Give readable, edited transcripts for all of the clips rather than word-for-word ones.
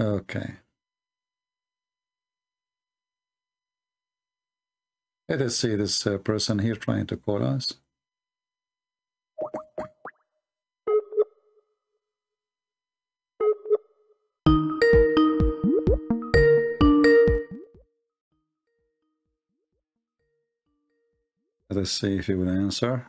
Okay. Let us see this person here trying to call us. Let us see if he will answer.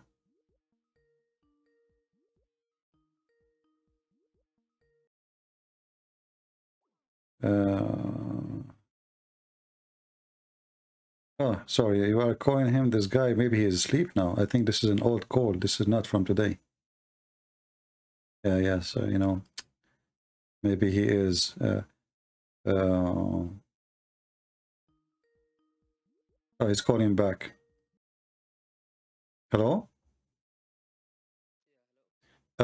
Oh, sorry, you are calling him this guy. Maybe he is asleep now. I think this is an old call. This is not from today. Yeah, so, you know, maybe he is... oh, he's calling back. Hello?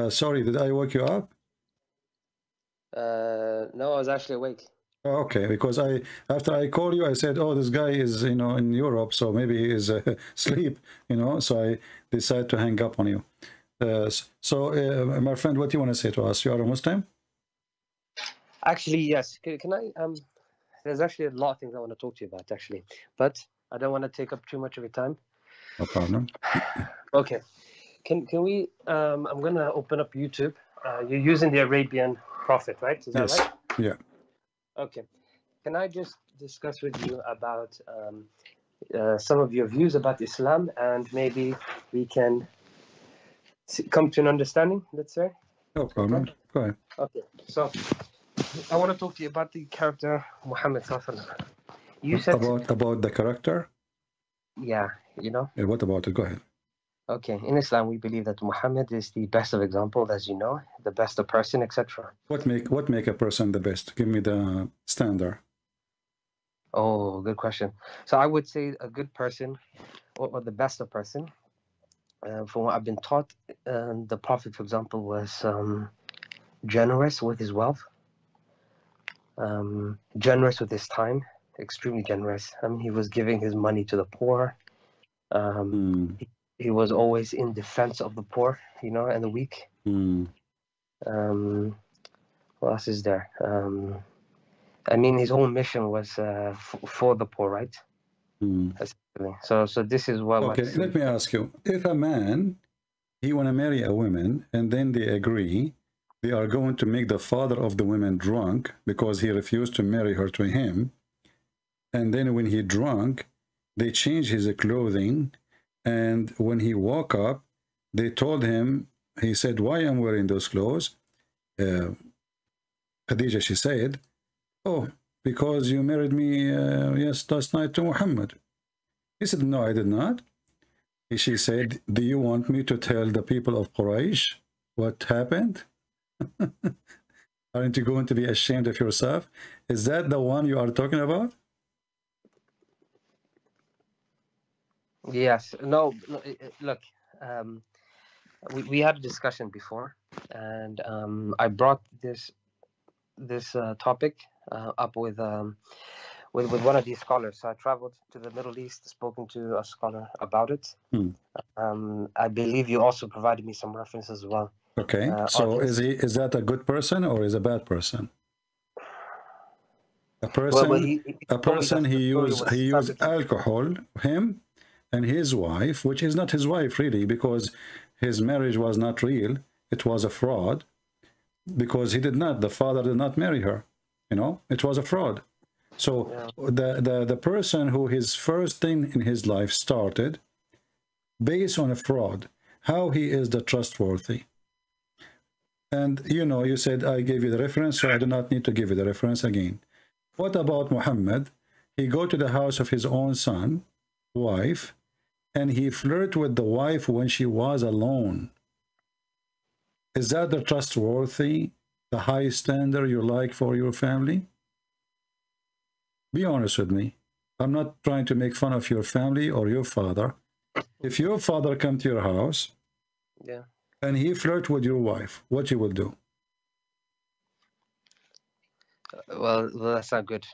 Sorry, did I wake you up? No, I was actually awake. Okay, because after I called you, I said, oh, this guy is, you know, in Europe, so maybe he is asleep, you know, so I decided to hang up on you. So, my friend, what do you want to say to us? You are a Muslim? Actually, yes. Can I, there's actually a lot of things I want to talk to you about, actually, but I don't want to take up too much of your time. No problem. Okay. Can we, I'm going to open up YouTube. You're using the Arabian Prophet, right? Is that right? Yeah. Okay. Can I just discuss with you about some of your views about Islam, and maybe we can come to an understanding, let's say? No problem. Go ahead. Okay. So I want to talk to you about the character Muhammad Sallallahu Alaihi Wasallam. You said about the character? Yeah, you know. Yeah, what about it? Go ahead. Okay. In Islam, we believe that Muhammad is the best of example, as you know, the best of person, etc. What make a person the best? Give me the standard. Oh, good question. So I would say a good person, or the best of person, from what I've been taught, the Prophet, for example, was generous with his wealth, generous with his time, extremely generous. I mean, he was giving his money to the poor. He was always in defense of the poor, you know, and the weak. What else is there? I mean, his whole mission was for the poor, right? So this is what... Okay, let me ask you. If a man, he want to marry a woman, and then they agree, they are going to make the father of the woman drunk because he refused to marry her to him. And then when he drunk, they changed his clothing. And when he woke up, they told him, he said, why am I wearing those clothes? Khadija, she said, oh, because you married me last night to Muhammad. He said, no, I did not. She said, do you want me to tell the people of Quraysh what happened? Aren't you going to be ashamed of yourself? Is that the one you are talking about? Yes. No, look, we had a discussion before, and I brought this topic up with one of these scholars. So I traveled to the Middle East, spoken to a scholar about it. I believe you also provided me some references as well. Okay. So is that a good person or is a bad person? A person who used alcohol, him and his wife, which is not his wife really, because his marriage was not real. It was a fraud, because the father did not marry her, you know. It was a fraud. So the person who his first thing in his life started based on a fraud, how he is the trustworthy. And you know, you said I gave you the reference, so I do not need to give you the reference again. What about Muhammad? He go to the house of his own son, wife, and he flirted with the wife when she was alone. Is that the trustworthy, the high standard you like for your family? Be honest with me. I'm not trying to make fun of your family or your father. If your father come to your house and he flirted with your wife, what you will do? Well, that's not good,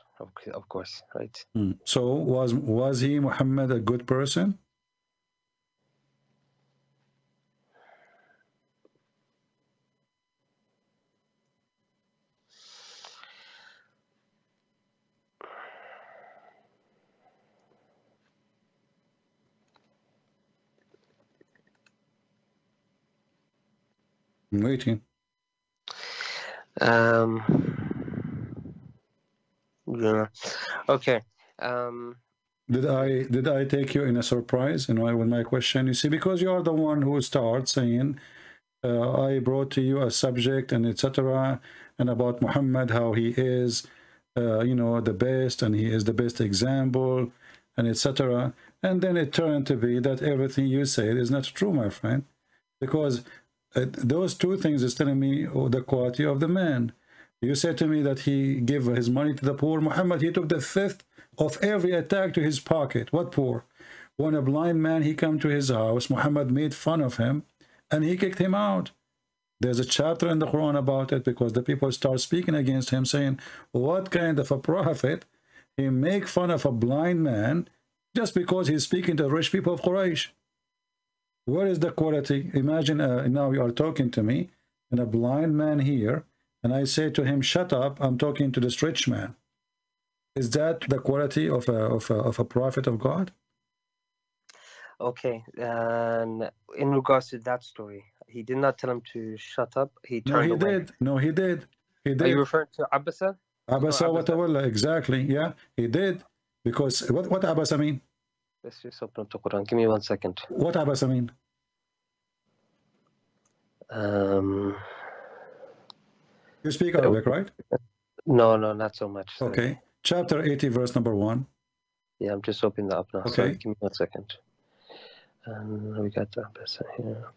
of course, right? So was he, Muhammad, a good person? I'm waiting. Yeah. Okay. Did I take you in a surprise? You know, with my question, you see, because you are the one who starts saying, I brought to you a subject and etc. and about Muhammad, how he is, you know, the best, and he is the best example, and etc. And then it turned to be that everything you said is not true, my friend, because those two things is telling me the quality of the man. You said to me that he gave his money to the poor. Muhammad, he took the fifth of every attack to his pocket. What poor? When a blind man, he came to his house, Muhammad made fun of him, and he kicked him out. There's a chapter in the Quran about it, because the people start speaking against him, saying, what kind of a prophet? He make fun of a blind man just because he's speaking to rich people of Quraysh. Where is the quality? Imagine now you are talking to me, and a blind man here, and I say to him, shut up, I'm talking to this rich man. Is that the quality of a prophet of God? Okay, and in regards to that story, he did not tell him to shut up. He turned away. No, he did. Are you referring to Abasa? Abasa wa Tawalla, exactly. Yeah, he did. Because what Abasa mean? Let's just open up the Quran. Give me 1 second. What Abasa mean? You speak Arabic, right? No, not so much. Sorry. Okay. Chapter 80, verse number 1. Yeah, I'm just opening that up now. Okay. Sorry, give me 1 second. We got the Abasa here.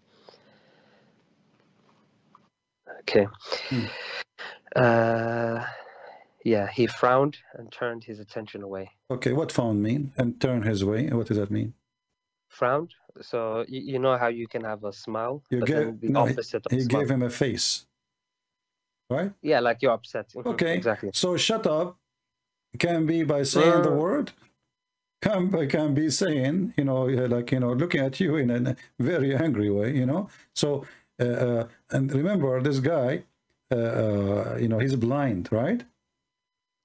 Okay. Yeah, he frowned and turned his attention away. Okay, what frown mean? And turn his way? What does that mean? Frowned. So you know how you can have a smile. You gave, the opposite of he gave him a face, right? Yeah, like you're upset. Okay, exactly. So shut up can be by saying the word. Can be saying, you know, like, you know, looking at you in a very angry way, you know. So and remember, this guy, you know, he's blind, right?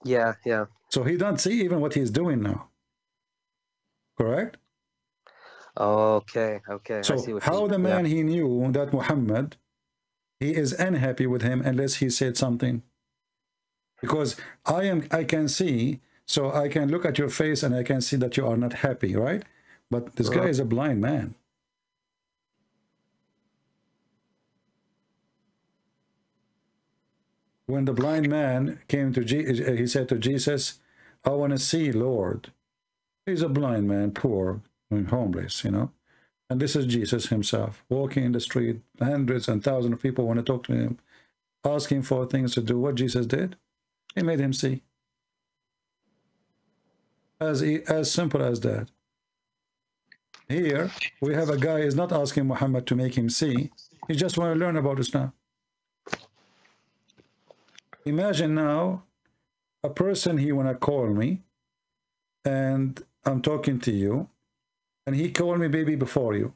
Yeah. So he don't see even what he's doing now. Correct? Okay. So I see what how the man he knew that Muhammad, he is unhappy with him unless he said something. Because I can see, so I can look at your face and I can see that you are not happy, right? But this guy is a blind man. When the blind man came to Jesus, he said to Jesus, I want to see, Lord. He's a blind man, poor and homeless, you know. And this is Jesus himself, walking in the street. Hundreds and thousands of people want to talk to him, asking for things to do. What Jesus did, he made him see. As simple as that. Here, we have a guy who's not asking Muhammad to make him see. He just want to learn about Islam. Imagine now a person, he wanna call me, and I'm talking to you, and he called me baby before you.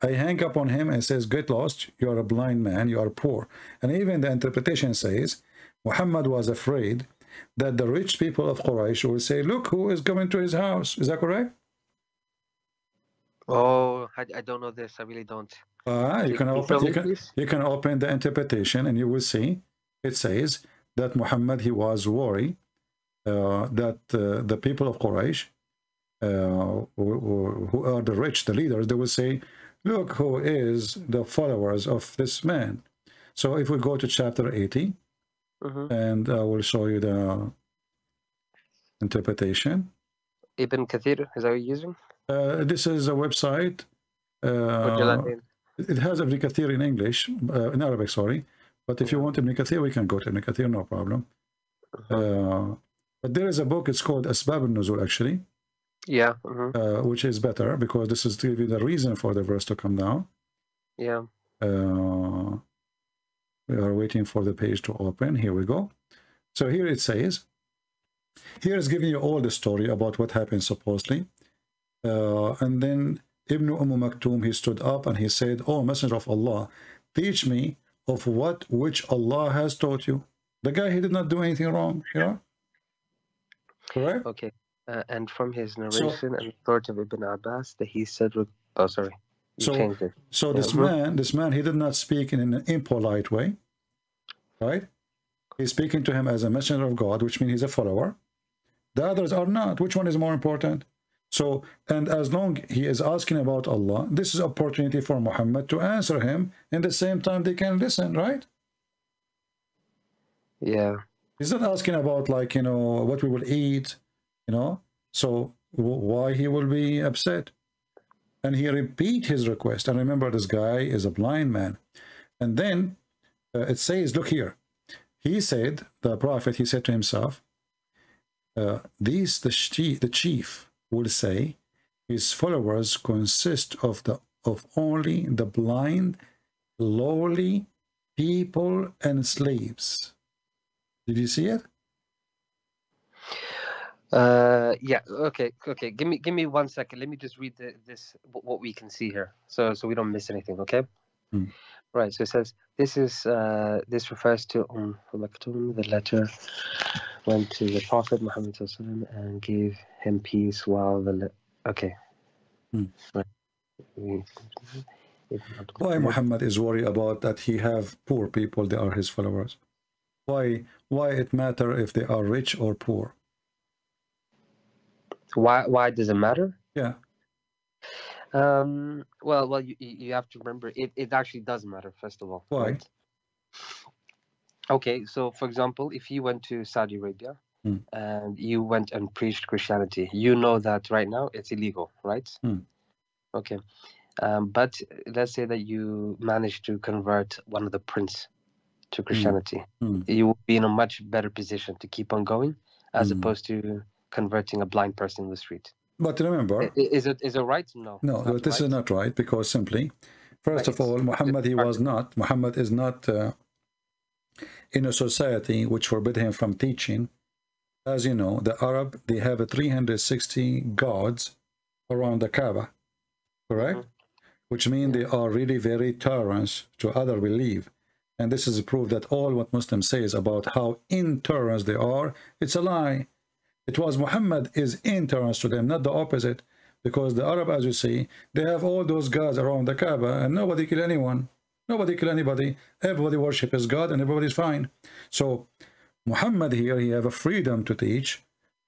I hang up on him and says, get lost, you are a blind man, you are poor. And even the interpretation says, Muhammad was afraid that the rich people of Quraysh will say, look who is coming to his house. Is that correct? Oh, I don't know this, I really don't. You can open the interpretation and you will see. It says that Muhammad, he was worried that the people of Quraysh, who are the rich, the leaders, they will say, look who is the followers of this man. So if we go to chapter 80, and I will show you the interpretation. Ibn Kathir, is that what you're using? This is a website. It has Ibn Kathir in English, in Arabic, sorry. But if you want Ibn Kathir, we can go to Ibn Kathir, no problem. But there is a book, it's called Asbab al-Nuzul, actually. Yeah. Which is better, because this is to give you the reason for the verse to come down. Yeah. We are waiting for the page to open. Here we go. So here it says, here is giving you all the story about what happened, supposedly. And then Ibn Umm Maktum, he stood up and he said, oh, Messenger of Allah, teach me of what which Allah has taught you. The guy, he did not do anything wrong, you know? Correct? Okay. And from his narration and authority of Ibn Abbas, that he said, So this man, he did not speak in an impolite way, right? He's speaking to him as a messenger of God, which means he's a follower. The others are not. Which one is more important? So, and as long he is asking about Allah, this is opportunity for Muhammad to answer him. In the same time, they can listen, right? Yeah. He's not asking about, like, you know, what we will eat, you know, so why he will be upset. And he repeat his request. And remember, this guy is a blind man. And then it says, look here. He said, the prophet, he said to himself, the chief will say, his followers consist of only the blind, lowly people and slaves. Did you see it? Yeah. Okay. Okay. Give me 1 second. Let me just read this what we can see here, so we don't miss anything. Okay. Mm. Right. So it says this is this refers to Umm Maktum. The letter went to the Prophet Muhammad and gave him peace. While the okay. Mm. Right. Why Muhammad is worried about that? He have poor people. They are his followers. Why it matter if they are rich or poor? Why does it matter? Yeah. Well, you have to remember it actually does matter, first of all. Why? Right? Okay, so for example, if you went to Saudi Arabia and you went and preached Christianity, you know that right now it's illegal, right? Okay. But let's say that you managed to convert one of the prince to Christianity. You will be in a much better position to keep on going as opposed to converting a blind person in the street. But remember, is it right? No, but this is not right, because simply, first of all, Muhammad, Muhammad is not in a society which forbid him from teaching. As you know, the Arab, they have a 360 gods around the Kaaba, correct? Which means they are really very tolerant to other belief. And this is a proof that all what Muslims says about how intolerant they are, it's a lie. It was Muhammad is intolerant to them, not the opposite, because the Arab, as you see, they have all those gods around the Kaaba, and nobody kill anyone, nobody kill anybody. Everybody worship his God, and everybody's fine. So Muhammad here, he have a freedom to teach,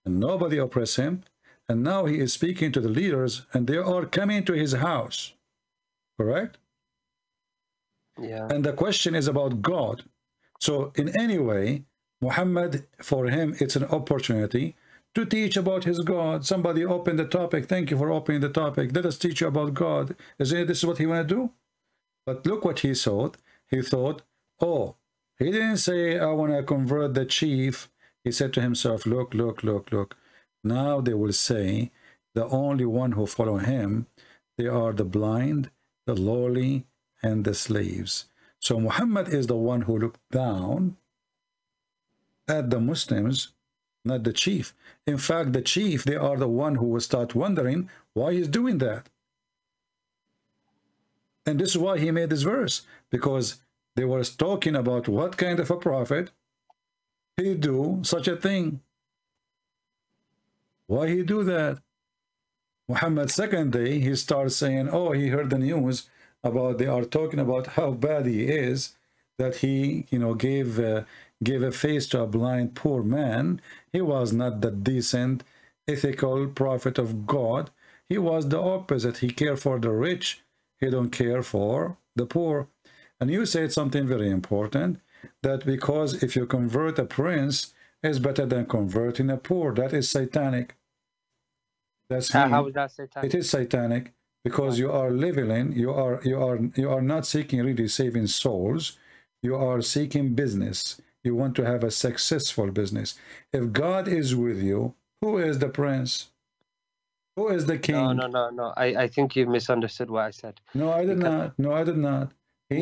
and nobody oppress him. And now he is speaking to the leaders, and they are coming to his house, correct? Yeah. And the question is about God. So in any way, Muhammad, for him, it's an opportunity to teach about his God. Somebody opened the topic. Thank you for opening the topic. Let us teach you about God. This is what he want to do? But look what he thought. He thought, oh, he didn't say, I want to convert the chief. He said to himself, look. Now they will say, the only one who follow him, they are the blind, the lowly, and the slaves. So Muhammad is the one who looked down at the Muslims, not the chief. In fact, the chief, they are the one who will start wondering why he's doing that. And this is why he made this verse, because they were talking about what kind of a prophet he do such a thing. Why he do that? Muhammad, second day, he starts saying, oh, he heard the news about, they are talking about how bad he is, that he, you know, gave a face to a blind poor man. He was not the decent, ethical prophet of God. He was the opposite. He cared for the rich. He don't care for the poor. And you said something very important, that because if you convert a prince, it's better than converting a poor. That is satanic. That's mean. How is that satanic? It is satanic, because you are living, you are not seeking really saving souls. You are seeking business. You want to have a successful business. If God is with you, who is the prince? Who is the king? No. I think you misunderstood what I said. No, I did not. He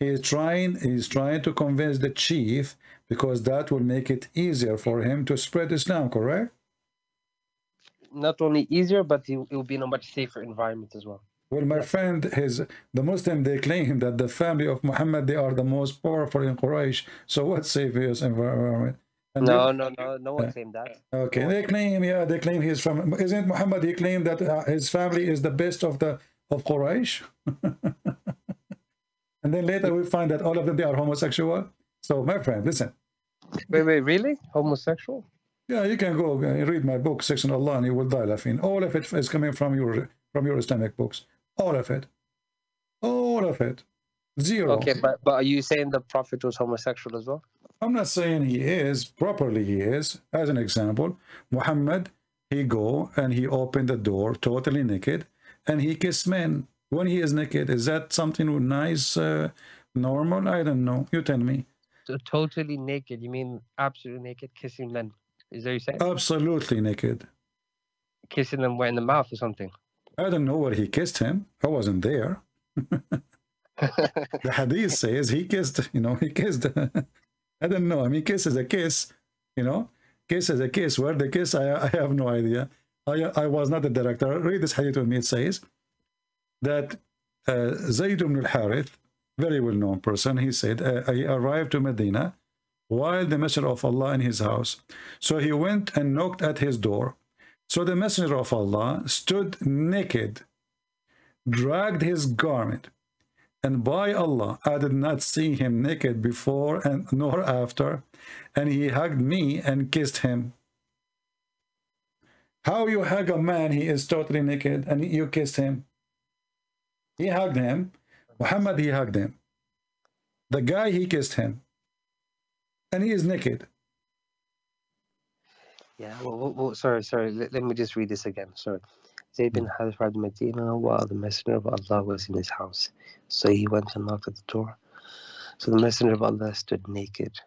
is trying to convince the chief, because that will make it easier for him to spread Islam, correct? Not only easier, but it will be in a much safer environment as well. Well, my friend, the Muslim, they claim that the family of Muhammad, they are the most powerful in Quraysh. So what safest environment? And no one claimed that. Okay, they claim he is from, isn't Muhammad, he claimed that his family is the best of the of Quraysh. And then later we find that all of them, they are homosexual. So my friend, listen. Wait, really? Homosexual? Yeah, you can go and read my book, Section Allah, and you will die laughing. All of it is coming from your Islamic books. All of it. All of it. Zero. Okay, but are you saying the Prophet was homosexual as well? I'm not saying he is. Properly he is. As an example, Muhammad, he go and he opened the door totally naked and he kissed men when he is naked. Is that something nice, normal? I don't know. You tell me. So totally naked, you mean absolutely naked, kissing men? Is that what you're saying? Absolutely naked. Kissing them where, in the mouth or something? I don't know where he kissed him. I wasn't there. The hadith says he kissed, I don't know. I mean, kiss is a kiss, kiss is a kiss. Where the kiss, I have no idea. I was not the director. Read this hadith with me. It says that Zayd ibn al-Harith, very well-known person, he said, I arrived to Medina while the messenger of Allah in his house. So he went and knocked at his door. So the messenger of Allah stood naked, dragged his garment, and by Allah, I did not see him naked before and nor after, and he hugged me and kissed him. How you hug a man, he is totally naked, and you kissed him? He hugged him. Muhammad, he hugged him. The guy, he kissed him. And he is naked. Yeah, well, sorry. Let me just read this again. Sorry. Zayd bin Harith arrived in Medina while the messenger of Allah was in his house. So he went and knocked at the door. So the messenger of Allah stood naked,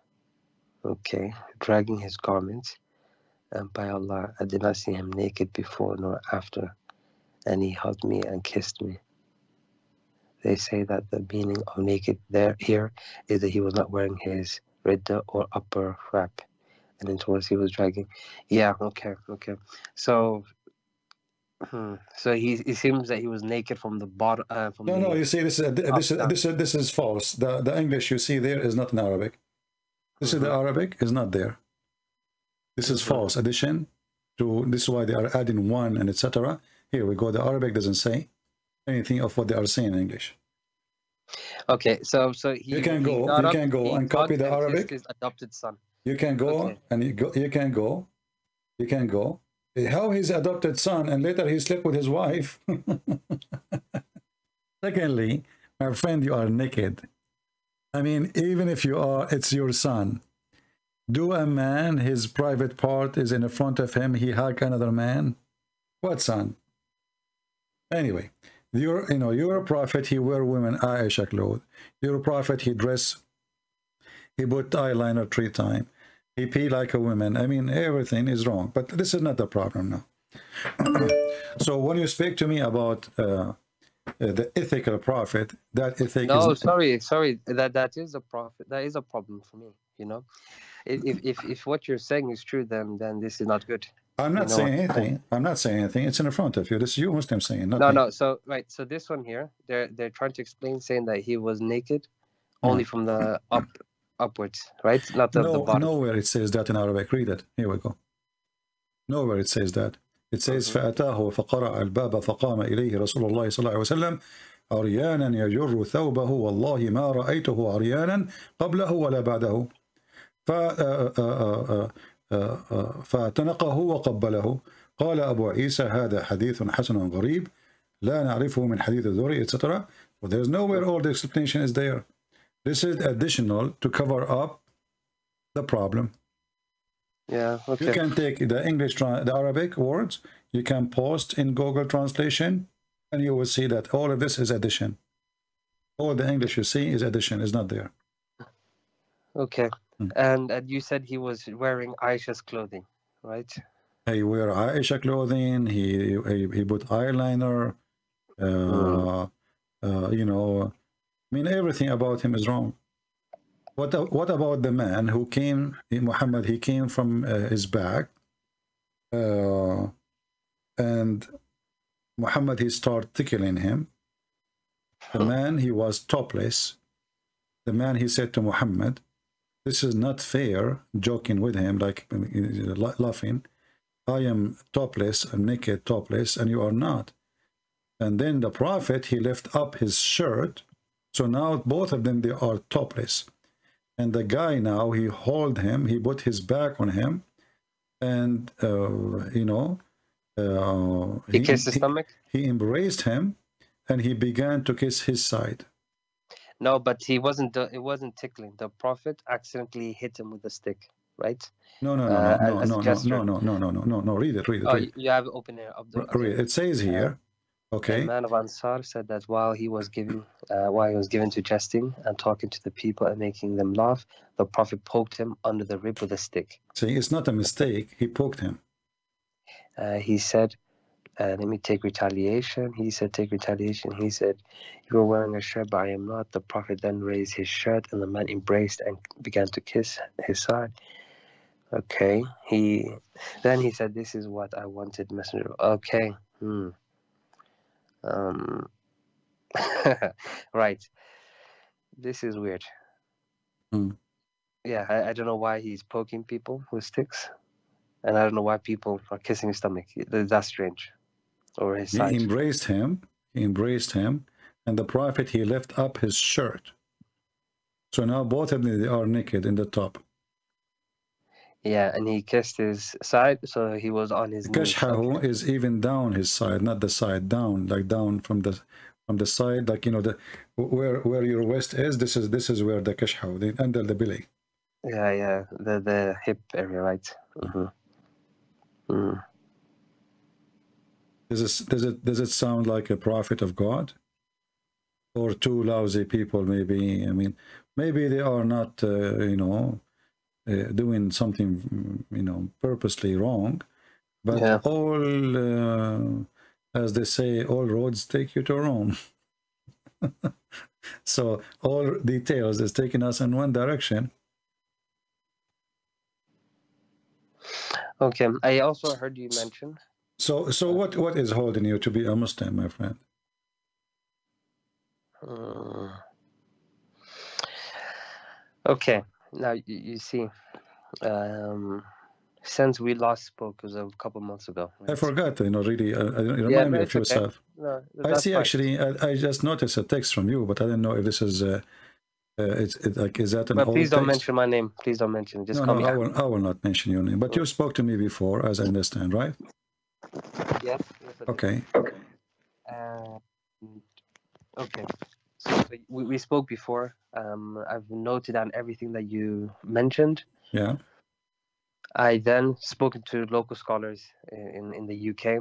okay, dragging his garments. And by Allah, I did not see him naked before nor after. And he hugged me and kissed me. They say that the meaning of naked here is that he was not wearing his ridda or upper wrap, and then towards he was dragging. Yeah, okay. So it seems that he was naked from the bottom. No, you see, this is false. The English you see there is not in Arabic. This is the Arabic is not there. This is false addition to this. Is why they are adding one and etc. Here we go. The Arabic doesn't say anything of what they are saying in English. Okay, so you can go and copy the Arabic. His adopted son. You can go and you can go. How his adopted son, and later he slept with his wife. Secondly, my friend, you are naked. I mean, even if you are, it's your son. Do a man, his private part is in front of him, he hug another man? What son? Anyway. Your prophet, he wear women Aisha clothes. Your prophet, he dress, he put eyeliner 3 times. He pee like a woman. I mean, everything is wrong. But this is not the problem now. So when you speak to me about the ethical prophet, that ethic sorry, that is a prophet. That is a problem for me. If what you're saying is true, then this is not good. I'm not saying anything. It's in front of you. This is you Muslim saying. Not me. No. So right. So this one here, they're trying to explain, saying that he was naked, only from the upwards, right? Not the bottom. Nowhere it says that in Arabic. Read it. Here we go. Nowhere it says that. It says فأتاه فقرأ الباب فقام إليه رسول الله صلى الله عليه وسلم عريانا يجر ثوبه والله ما رأيته عريانا قبله ولا بعده. فاعتنقه وقبله قال أبو عيسى هذا حديث حسن غريب لا نعرفه من حديث الذري etc. But there's nowhere all the explanation is there. This is additional to cover up the problem. Yeah, okay. You can take the Arabic words, you can post in Google translation, and you will see that all of this is addition. All the English you see is addition, is not there. Okay. And you said he was wearing Aisha's clothing, right? He wear Aisha clothing. He put eyeliner. I mean, everything about him is wrong. What about the man who came, Muhammad? He came from his back, and Muhammad he started tickling him. The man he was topless. The man he said to Muhammad, this is not fair, joking with him, like laughing. I am topless, I'm naked, topless, and you are not. And then the Prophet, he left up his shirt. So now both of them, they are topless. And the guy now, he hauled him, he put his back on him. And, you know, he kissed his stomach. He embraced him and he began to kiss his side. No, but he wasn't, it wasn't tickling. The Prophet accidentally hit him with a stick, right? No, no, no, no, read it. Oh, you have open air. Read it. It says here. Okay. The man of Ansar said that while he was giving, to jesting and talking to the people and making them laugh, the Prophet poked him under the rib with a stick. See, it's not a mistake. He poked him. He said, "Let me take retaliation." He said, "Take retaliation." He said, "You are wearing a shirt, but I am not." The Prophet then raised his shirt, and the man embraced and began to kiss his side. Okay. Then he said, "This is what I wanted, Messenger." Okay. Hmm. Right, this is weird. Yeah, I don't know why he's poking people with sticks, and I don't know why people are kissing his stomach. That's strange. Or his side. He embraced him and the Prophet, he left up his shirt. So now both of them, they are naked in the top. Yeah, and he kissed his side, so he was on his knees. Kashhahu is even down his side, not the side down, like down from the side, like, you know, the where your waist is. This is where the kashhahu, under the belly. Yeah, yeah, the hip area, right? Mm-hmm. Mm. Does it sound like a prophet of God, or two lousy people? Maybe maybe they are not, you know. Doing something, you know, purposely wrong, but yeah. All as they say, all roads take you to Rome. So all details is taking us in one direction. Okay, I also heard you mention, so what is holding you to be a Muslim, my friend? Okay. Now, you see, since we last spoke, it was a couple months ago. Right? I forgot, you know, really. Remind me of yourself. Okay. No, I see, fine. Actually, I just noticed a text from you, but I didn't know if this is, like, is that an old text? Please don't mention my name. Please don't mention it. Just call me. I will not mention your name. But you spoke to me before, as I understand, right? Yes. Okay. Okay. So we spoke before. I've noted down everything that you mentioned. Yeah. I then spoken to local scholars in the UK.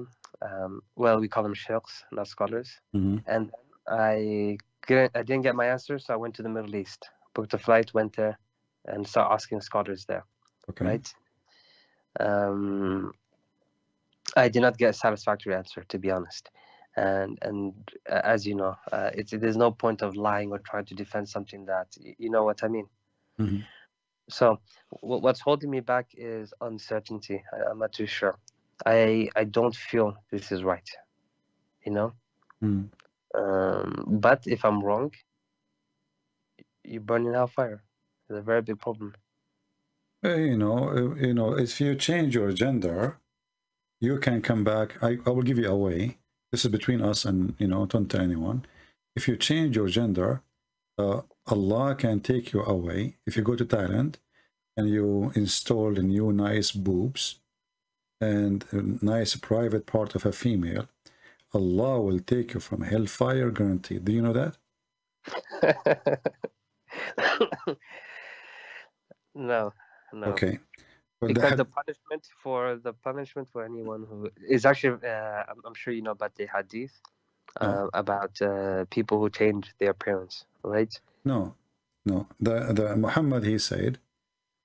Well, we call them sheikhs, not scholars. Mm-hmm. And I didn't get my answer, so I went to the Middle East. Booked a flight, went there, and started asking scholars there. Okay. Right. I did not get a satisfactory answer, to be honest. And as you know, there's no point of lying or trying to defend something that, you know what I mean? Mm-hmm. So what's holding me back is uncertainty. I'm not too sure. I don't feel this is right, you know? Mm. But if I'm wrong, you burn in hellfire. It's a very big problem. You know, if you change your gender, you can come back. I will give you a way. This is between us, and, you know, don't tell anyone. If you change your gender, Allah can take you away. If you go to Thailand and you install the new nice boobs and a nice private part of a female, Allah will take you from hellfire, guaranteed. Do you know that? No. Okay. Because the punishment for anyone who is actually, I'm sure you know about the hadith, about people who change their appearance, right? No. The Muhammad, he said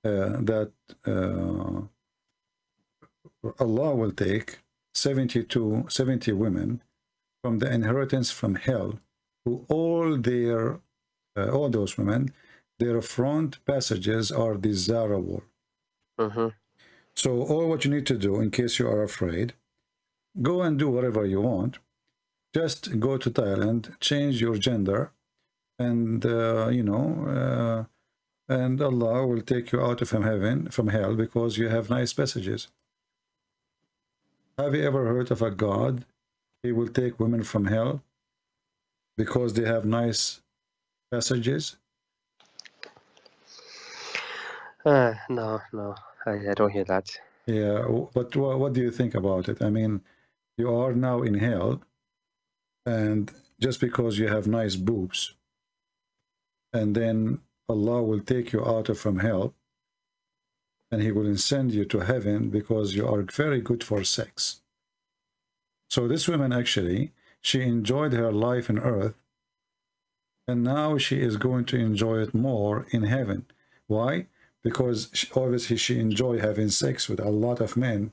that Allah will take 70 women from the inheritance from hell, who all those women, their front passages are desirable. Mm-hmm. So all what you need to do, in case you are afraid, go and do whatever you want. Just go to Thailand, change your gender, and you know, and Allah will take you out of heaven, from hell, because you have nice passages. Have you ever heard of a God He will take women from hell because they have nice passages? No, I don't hear that. Yeah, but what do you think about it? I mean, you are now in hell, and just because you have nice boobs, and then Allah will take you out from hell, and He will send you to heaven because you are very good for sex. So this woman, actually, she enjoyed her life on earth, and now she is going to enjoy it more in heaven. Why? Because obviously she enjoyed having sex with a lot of men,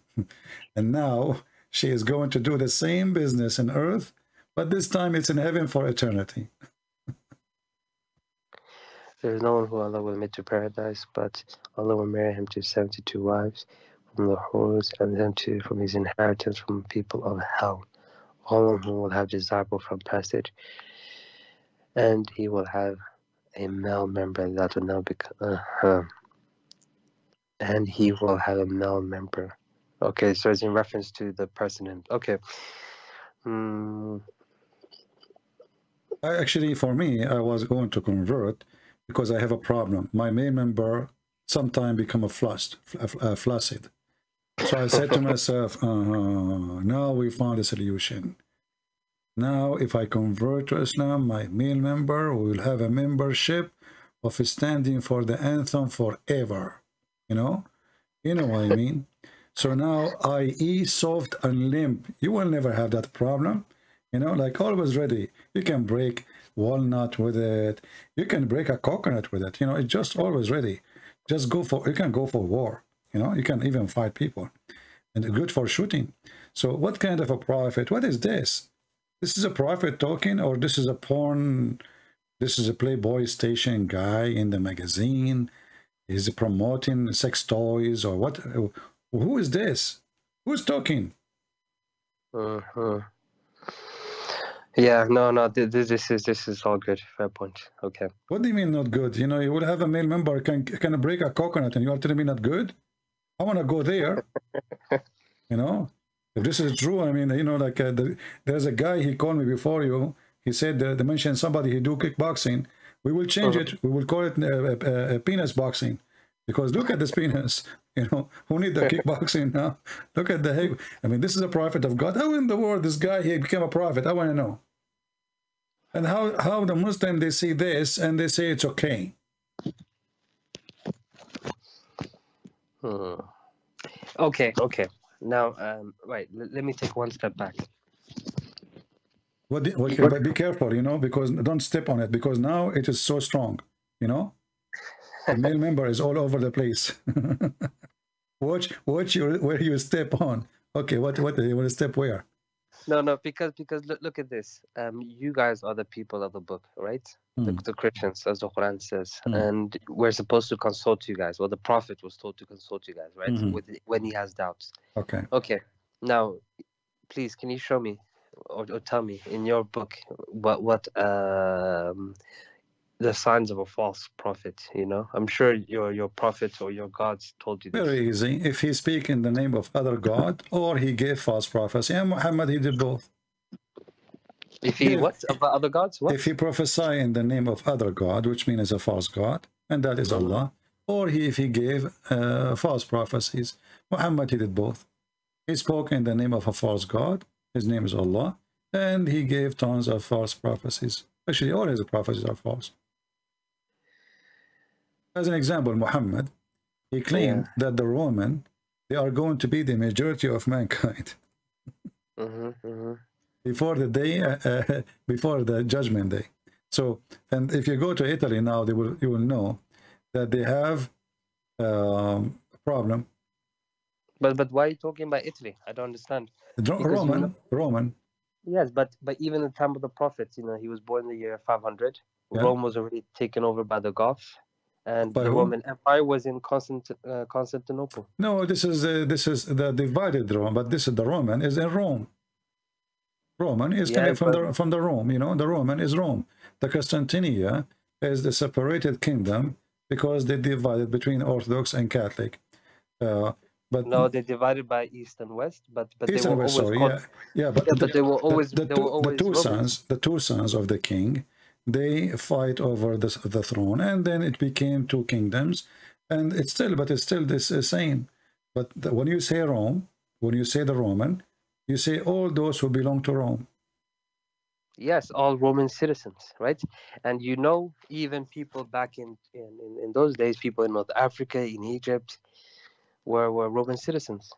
and now she is going to do the same business on earth, but this time it's in heaven for eternity. There is no one who Allah will make to paradise, but Allah will marry him to 72 wives from the Houris and them too from his inheritance from people of hell. All of whom will have desirable from passage, and he will have a male member that will now become. And he will have a male member. Okay, so it's in reference to the person. Okay. Actually, for me, I was going to convert because I have a problem. My male member sometimes become flaccid. So I said to myself, now we found a solution. Now, if I convert to Islam, my male member will have a membership of standing for the anthem forever. You know what I mean? So now, i.e., soft and limp. You will never have that problem. Like always ready. You can break walnut with it. You can break a coconut with it. It's just always ready. Just you can go for war. You can even fight people. And good for shooting. So what kind of a prophet? What is this? This is a prophet talking, or this is a porn? This is a Playboy station guy in the magazine. Is he promoting sex toys or what? Who is this? Who's talking? Yeah, no, this is all good. Fair point. Okay. What do you mean not good? You will have a male member can break a coconut, and you are telling me not good? I want to go there. If this is true, I mean, there's a guy, he called me before you. He said, they mentioned somebody who do kickboxing. We will change it. We will call it penis boxing. Because look at this penis. Who need the kickboxing now? Look at the heck. I mean, this is a prophet of God. How in the world this guy, he became a prophet? I want to know. And how the Muslim, they see this and they say it's okay. Okay. Now, right, let me take one step back. But be careful, because don't step on it, because now it is so strong, The male member is all over the place. Watch where you step on. Okay, what do you want to step where? No, because look at this. You guys are the people of the book, right? The Christians, as the Quran says, and we're supposed to consult you guys. Well, the Prophet was told to consult you guys, right? When he has doubts. Okay. Now, please, can you show me or tell me in your book what the signs of a false prophet? I'm sure your prophet or your gods told you this. Very easy. If he speak in the name of other god, or he gave false prophecy, and Muhammad, he did both. If he what about other gods? What? If he prophesy in the name of other god, which means a false god, and that is Allah, or if he gave false prophecies, Muhammad, he did both. He spoke in the name of a false god. His name is Allah, and he gave tons of false prophecies. Actually, all his prophecies are false. As an example, Muhammad, he claimed that the Roman, they are going to be the majority of mankind before the day, before the judgment day. So, and if you go to Italy now, you will know that they have a problem. But why are you talking about Italy? I don't understand. Roman. Yes, but even at the time of the prophets, he was born in the year 500. Yeah. Rome was already taken over by the Goths, and the Roman Empire was in Constantinople. No, this is the divided Rome, but this is the Roman is in Rome. Roman is coming from the Rome. The Roman is Rome. The Constantinia is the separated kingdom because they divided between Orthodox and Catholic. But no, they divided by east and west, but east they were and west, always sorry, yeah. Yeah, but they were always the two sons of the king, they fight over the throne, and then it became two kingdoms, and it's still this same. But when you say Rome, when you say the Roman, you say all those who belong to Rome. Yes, all Roman citizens, right? And you know, even people back in those days, people in North Africa, in Egypt, were Roman citizens,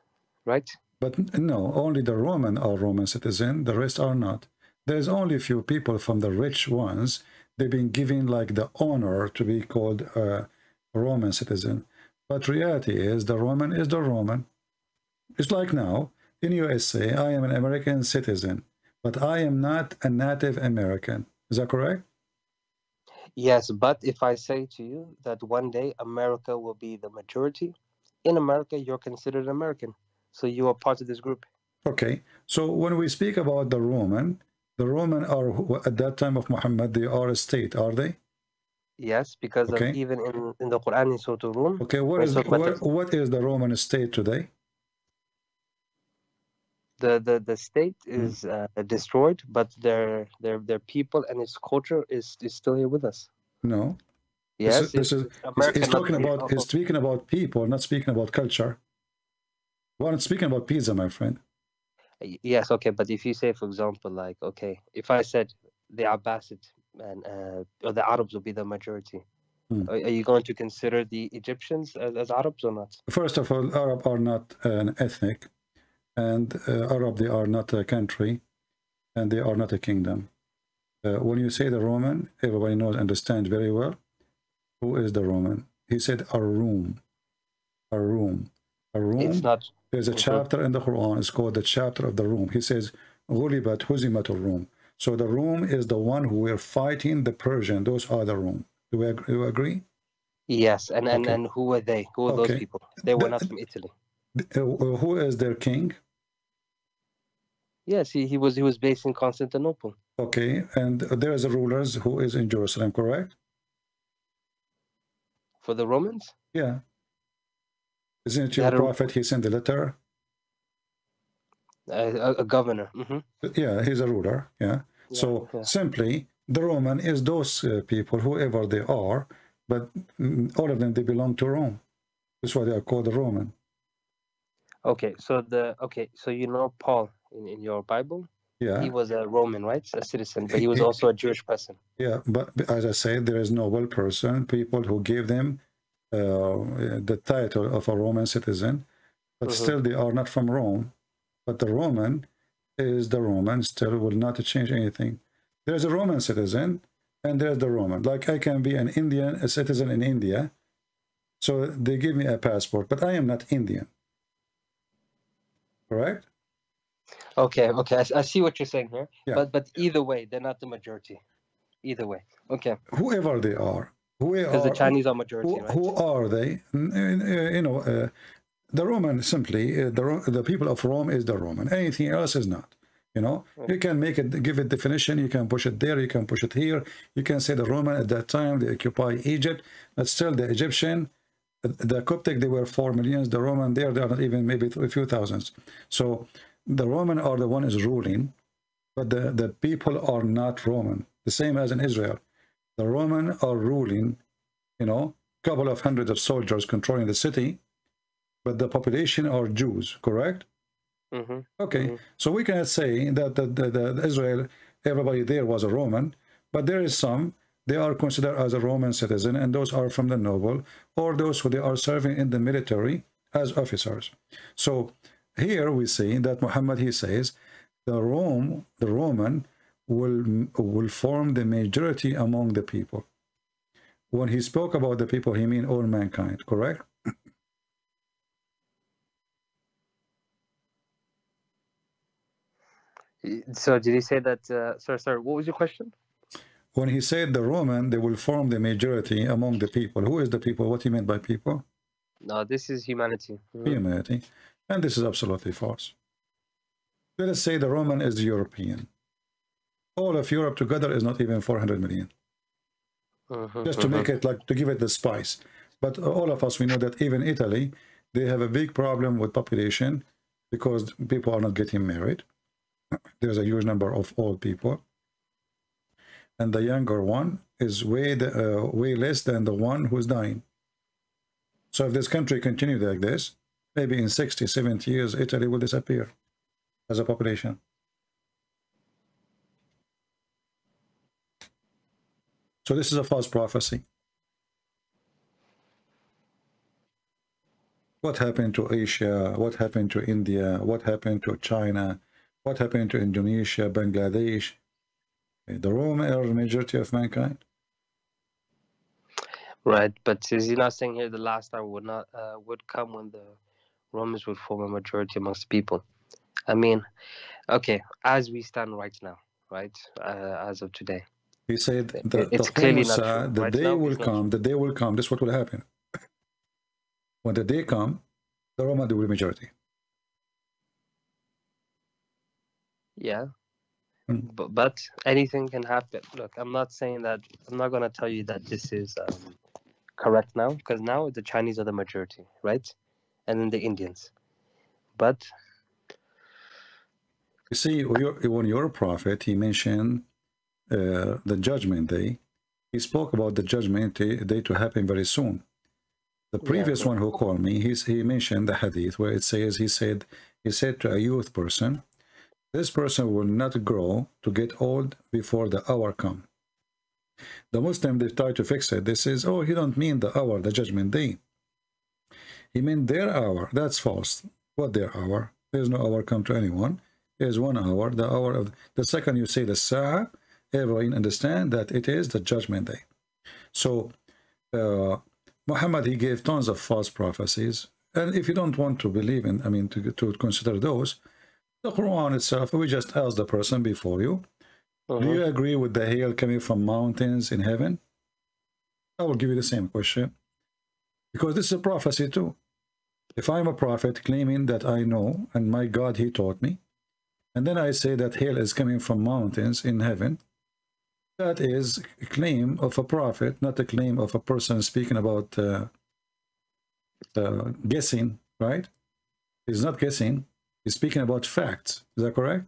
right? But no, only the Roman are Roman citizens, the rest are not. There's only a few people from the rich ones, they've been given like the honor to be called a Roman citizen. But reality is the Roman is the Roman. It's like now, in USA, I am an American citizen, but I am not a Native American. Is that correct? Yes, but if I say to you that one day America will be the majority, in America, you're considered American. So you are part of this group. Okay. So when we speak about the Roman are, at that time of Muhammad, they are a state, are they? Yes, because okay. Of even in the Quran, in Surah Rum. Okay, what is the Roman state today? The state is destroyed, but their people and its culture is still here with us. No. Yes, he's speaking about people, not speaking about culture. We're not speaking about pizza, my friend. Yes, okay, but if you say, for example, like, okay, if I said the Abbasid and or the Arabs will be the majority, are you going to consider the Egyptians as Arabs or not? First of all, Arab are not an ethnic, and Arab, they are not a country, and they are not a kingdom. When you say the Roman, everybody knows, understands very well. Who is the Roman? He said a room. A room. A room. It's not. There's a chapter in the Quran. It's called the chapter of the room. He says, Ghulibat Huzimatul Rum. So the room is the one who were fighting the Persian. Those are the room. Do we agree? Yes. And, okay. And who were they? Who were those people? They were not from Italy. Who is their king? Yes, he was based in Constantinople. Okay. And there is a ruler who is in Jerusalem, correct? For the Romans? Yeah. Isn't it your prophet? He sent a letter. A governor. Yeah, he's a ruler. Yeah. So simply, the Roman is those people, whoever they are, but all of them, they belong to Rome. That's why they are called the Roman. Okay. So you know Paul in your Bible. Yeah. He was a Roman, right? A citizen, but he was also a Jewish person. Yeah, but as I said, there is noble person, people who gave them the title of a Roman citizen, but still they are not from Rome. But the Roman is the Roman, still will not change anything. There's a Roman citizen and there's the Roman. Like I can be an Indian, a citizen in India, so they give me a passport, but I am not Indian, correct? Okay, okay, I see what you're saying here, but either way, they're not the majority. Either way, okay. Whoever they are, because the Chinese are majority. Who are they? You know, the Roman simply, the people of Rome is the Roman. Anything else is not. You know, you can make it, give it definition. You can push it there. You can push it here. You can say the Roman at that time they occupy Egypt, but still the Egyptian. The Coptic, they were 4 million. The Roman, they are not even maybe a few thousands. So the Roman are the one is ruling, but the people are not Roman. The same as in Israel. The Roman are ruling, you know, couple of hundreds of soldiers controlling the city, but the population are Jews, correct? Okay, so we cannot say that the Israel, everybody there was a Roman, but there is some, they are considered as a Roman citizen, and those are from the noble, or those who they are serving in the military as officers. So here we see that Muhammad, he says, the Roman will form the majority among the people. When he spoke about the people, he mean all mankind, correct? So did he say that, sorry, what was your question? When he said the Roman, they will form the majority among the people. Who is the people? What he meant by people? No, this is humanity. Humanity. And this is absolutely false. Let us say the Roman is the European. All of Europe together is not even 400 million. Just to make it like, to give it the spice. But all of us, we know that even Italy, They have a big problem with population because people are not getting married. There's a huge number of old people, and the younger one is way less than the one who's dying. So if this country continued like this, maybe in 60, 70 years, Italy will disappear as a population. So this is a false prophecy. What happened to Asia? What happened to India? What happened to China? What happened to Indonesia, Bangladesh? The Roman majority of mankind. Right, but is he not saying here the last hour would not would come when the Romans would form a majority amongst the people? I mean, okay, as we stand right now, right, as of today, he said it's clearly not true. The day will come. The day will come. This is what will happen. When the day come, the Romans will be majority. Yeah. But anything can happen. Look, I'm not saying that, I'm not going to tell you that this is correct now, because now the Chinese are the majority, right? And then the Indians. But you see, when your prophet, he mentioned the judgment day. He spoke about the judgment day to happen very soon. The previous one who called me, he mentioned the hadith where it says, he said to a youth person, this person will not grow to get old before the hour come. The Muslim, they try to fix it. They says, oh, he don't mean the hour, the judgment day. He meant their hour. That's false. What their hour? There's no hour come to anyone. There's one hour, the hour of the second you say the Sa'ah, everyone understand that it is the judgment day. So Muhammad, he gave tons of false prophecies. And if you don't want to believe in, I mean, to consider those, the Quran itself, we just asked the person before you, do you agree with the hail coming from mountains in heaven? I will give you the same question, because this is a prophecy too. If I'm a prophet claiming that I know, and my God, he taught me, and then I say that hail is coming from mountains in heaven, that is a claim of a prophet, not a claim of a person speaking about guessing, right? He's not guessing. He's speaking about facts. Is that correct?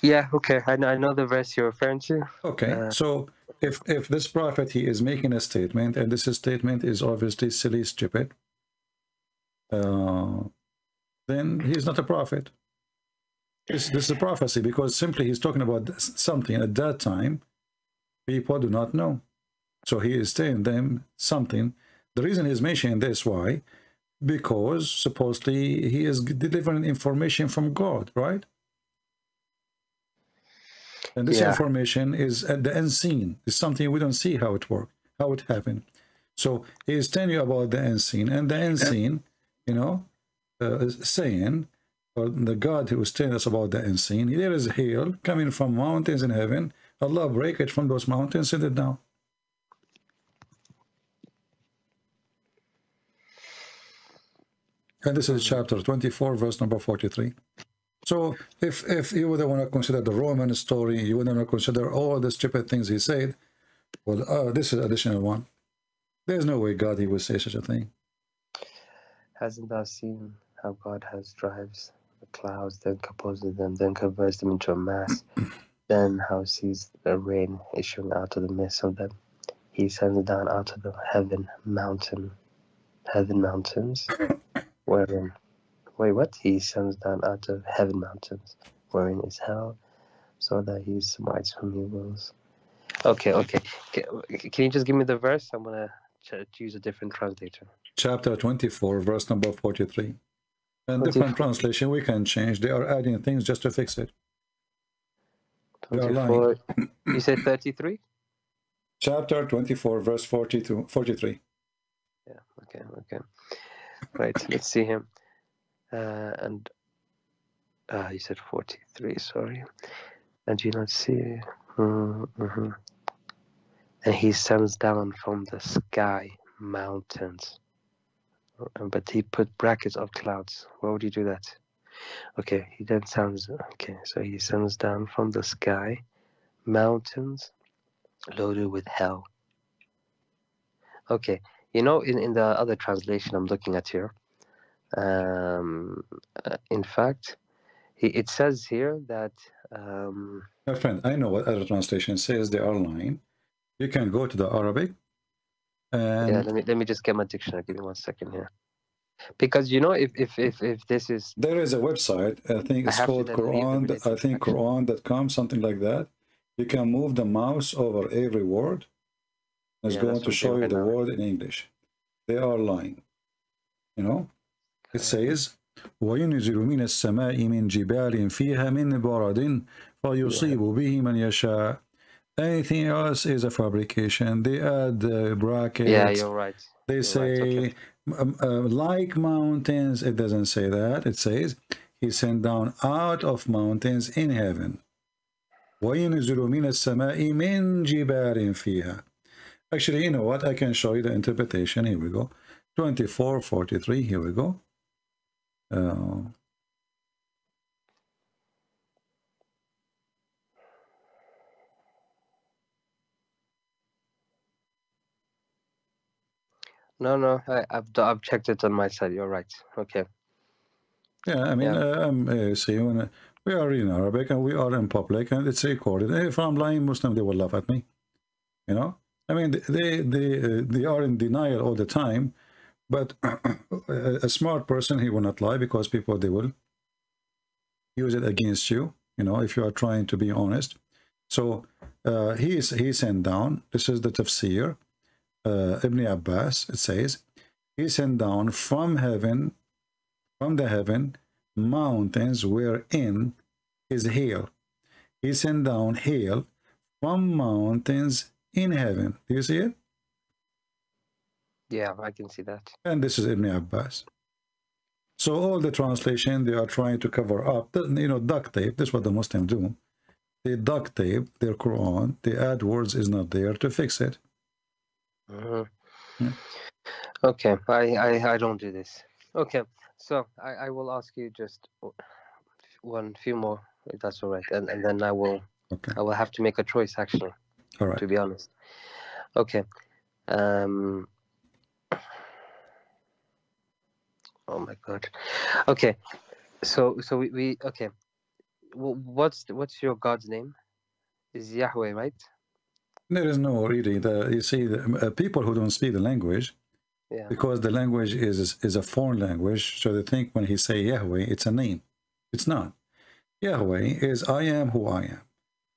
Yeah, okay. I know the verse you're referring to. Okay. So if this prophet, he is making a statement, and this statement is obviously silly, stupid, then he's not a prophet. This is a prophecy, because simply he's talking about something at that time people do not know. So he is telling them something. The reason he's mentioning this, why? Because supposedly he is delivering information from God, right? And this information is at the unseen. It's something we don't see how it worked, how it happened. So he is telling you about the unseen, and the unseen, you know, saying, or the God who is telling us about the unseen, there is hail coming from mountains in heaven. Allah break it from those mountains, send it down. And this is chapter 24, verse number 43. So if you wouldn't want to consider the Roman story, you wouldn't want to consider all the stupid things he said, well, this is additional one. There's no way God, he would say such a thing. Hasn't thou seen how God has drives the clouds, then composes them, then converts them into a mass, then how sees the rain issuing out of the midst of them? He sends it down out of the heaven mountains. Wherein, wait, what? He sends down out of heaven mountains, wherein is hell, so that he smites whom he wills. Okay. Can you just give me the verse? I'm going to use a different translator. Chapter 24, verse number 43. And different translation we can change. They are adding things just to fix it. 24, you said 33? Chapter 24, verse 43. Yeah, okay. Right, let's see him. You said 43, sorry. And you don't see. And he sends down from the sky mountains. But he put brackets of clouds. Why would he do that? Okay, he then sounds. Okay, so he sends down from the sky mountains loaded with hell. Okay. You know, in the other translation I'm looking at here, in fact, it says here that... My friend, I know what other translation says. They are lying. You can go to the Arabic. And... yeah, let me just get my dictionary. Give me 1 second here. Because, you know, if this is... There is a website. I think it's called Quran. I think Quran.com, something like that. You can move the mouse over every word. It's going to show you the word in English. They are lying. You know? It says... وَيُنِزِلُ مِنَ السَّمَاءِ مِنْ جِبَالٍ فِيهَا مِنْ بَرَدٍ فَيُصِيبُ بِهِ مَنْ يَشَاءُ. Anything else is a fabrication. They add brackets. Yeah, you're right. They say, right. Okay. Like mountains, it doesn't say that. It says, he sent down out of mountains in heaven. وَيُنِزِلُ مِنَ السَّمَاءِ مِنْ جِبَالٍ فِيهَا. Actually, you know what? I can show you the interpretation. Here we go. 24:43. Here we go. No, I've checked it on my side. You're right. Okay. Yeah, I mean, see, when we are in Arabic and we are in public and it's recorded. If I'm lying, Muslim, they will laugh at me. You know, I mean, they are in denial all the time. But a smart person, he will not lie, because people, they will use it against you, you know, if you are trying to be honest. So he sent down, this is the tafsir, Ibn Abbas, it says, he sent down from heaven, from the heaven, mountains wherein is hail. He sent down hail from mountains in heaven. Do you see it? Yeah, I can see that. And this is Ibn Abbas. So all the translation, they are trying to cover up, you know, duct tape. This is what the Muslims do. They duct tape their Quran. They add words is not there to fix it. Yeah. Okay, I don't do this. Okay, so I will ask you just few more, if that's all right, and then I will. Okay. I will have to make a choice, actually. All right. To be honest. Okay. Oh my God. Okay, so we okay. What's your God's name? Is Yahweh, right? There is no really. You see, the people who don't speak the language, yeah, because the language is a foreign language, so they think when he say Yahweh, it's a name. It's not. Yahweh is I am who I am.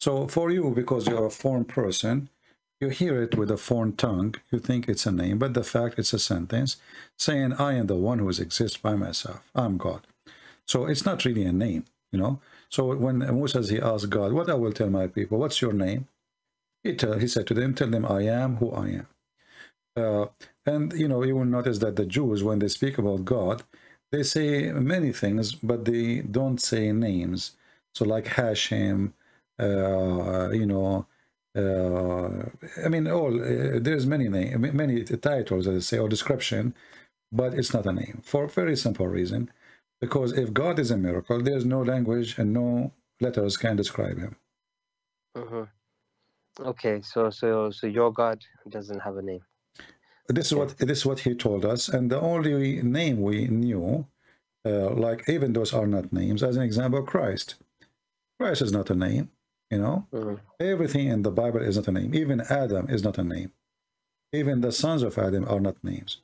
So for you, because you are a foreign person, you hear it with a foreign tongue, you think it's a name, but the fact it's a sentence saying, I am the one who exists by myself. I'm God. So it's not really a name, you know. So when Moses, he asked God, what I will tell my people, what's your name? He said to them, tell them, I am who I am. And, you know, you will notice that the Jews, when they speak about God, they say many things, but they don't say names. So like Hashem, you know, I mean, there's many titles that say or description, but it's not a name for a very simple reason, because if God is a miracle, there's no language and no letters can describe him. Okay, so your God doesn't have a name. This is what he told us, and the only name we knew, like even those are not names. As an example, Christ is not a name. You know, everything in the Bible is not a name. Even Adam is not a name. Even the sons of Adam are not names.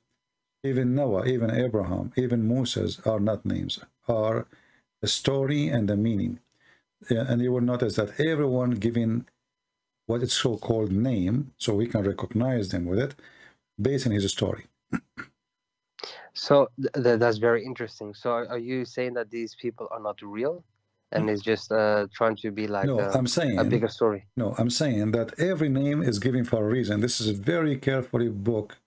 Even Noah, even Abraham, even Moses are not names, are the story and the meaning. And you will notice that everyone given what is so-called name, so we can recognize them with it, based on his story. So that's very interesting. So are you saying that these people are not real? And it's just trying to be like a bigger story. No, I'm saying that every name is given for a reason. This is a very carefully book.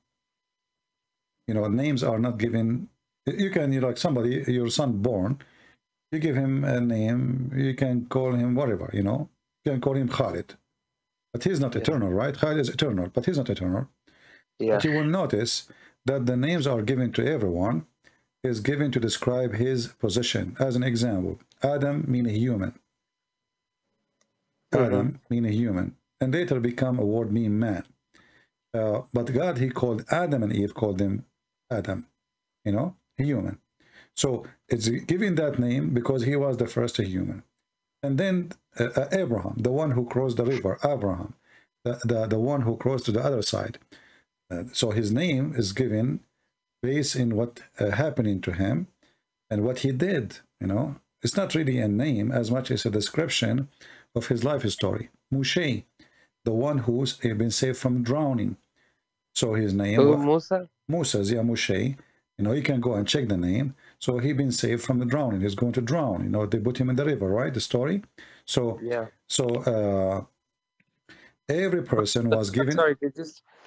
You know, names are not given. You can, you like somebody, your son born, you give him a name, you can call him whatever, you know. You can call him Khalid. But he's not eternal, right? Khalid is eternal, but he's not eternal. Yeah. But you will notice that the names are given to everyone is given to describe his position. As an example, Adam means human. Adam means human, and later become a word mean man. But God, he called Adam and Eve, called him Adam, you know, human. So it's giving that name because he was the first human. And then Abraham, the one who crossed the river, Abraham, the one who crossed to the other side. So his name is given based in what happening to him and what he did, you know. It's not really a name as much as a description of his life story. Moshe, the one who's been saved from drowning. So his name Moshe. You know, you can go and check the name. So he been saved from the drowning. He's going to drown. You know, they put him in the river, right? The story. So yeah. So every person was given. Sorry,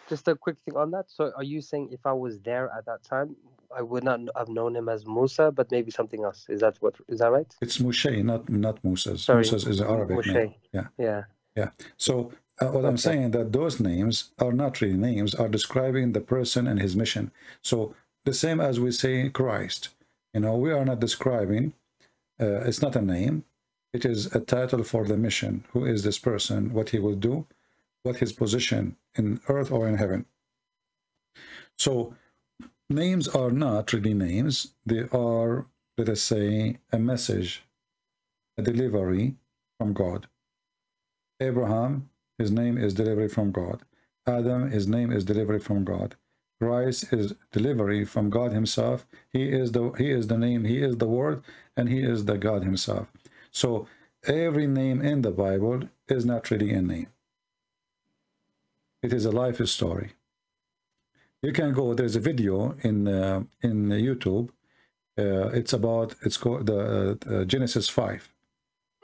just a quick thing on that. So are you saying if I was there at that time, I would not have known him as Musa, but maybe something else? Is that what? Is that right? It's Moshe, not Musa. Musa is the Arabic name. Yeah. Yeah. Yeah. So what I'm saying that those names are not really names. Are describing the person and his mission. So the same as we say Christ. You know, we are not describing, it's not a name, it is a title for the mission. Who is this person, what he will do, what his position in earth or in heaven. So names are not really names, they are, let us say, a message, a delivery from God. Abraham, his name is delivery from God. Adam, his name is delivery from God. Christ is delivery from God himself. He is the name, he is the word, and he is the God himself. So every name in the Bible is not really a name. It is a life story. You can go, there's a video in YouTube. It's called the Genesis 5.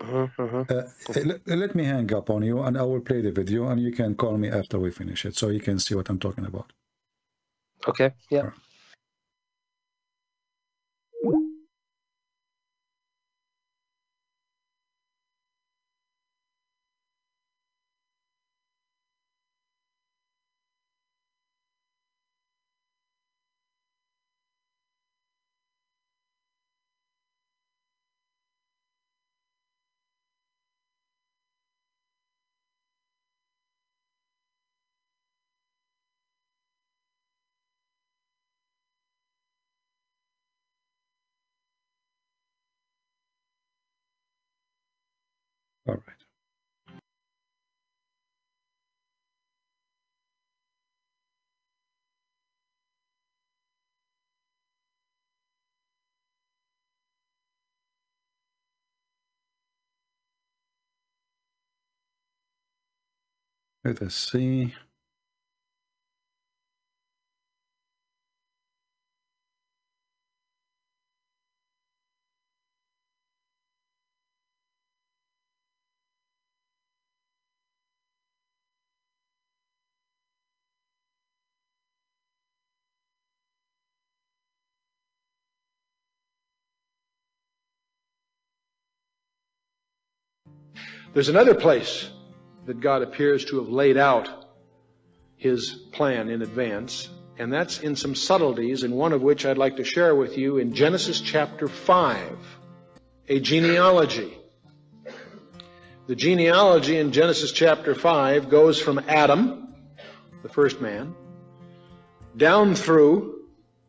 Let me hang up on you and I will play the video and you can call me after we finish it so you can see what I'm talking about. Okay, yeah. All right. Let us see. There's another place that God appears to have laid out his plan in advance, and that's in some subtleties, and one of which I'd like to share with you in Genesis chapter 5, a genealogy. The genealogy in Genesis chapter 5 goes from Adam, the first man, down through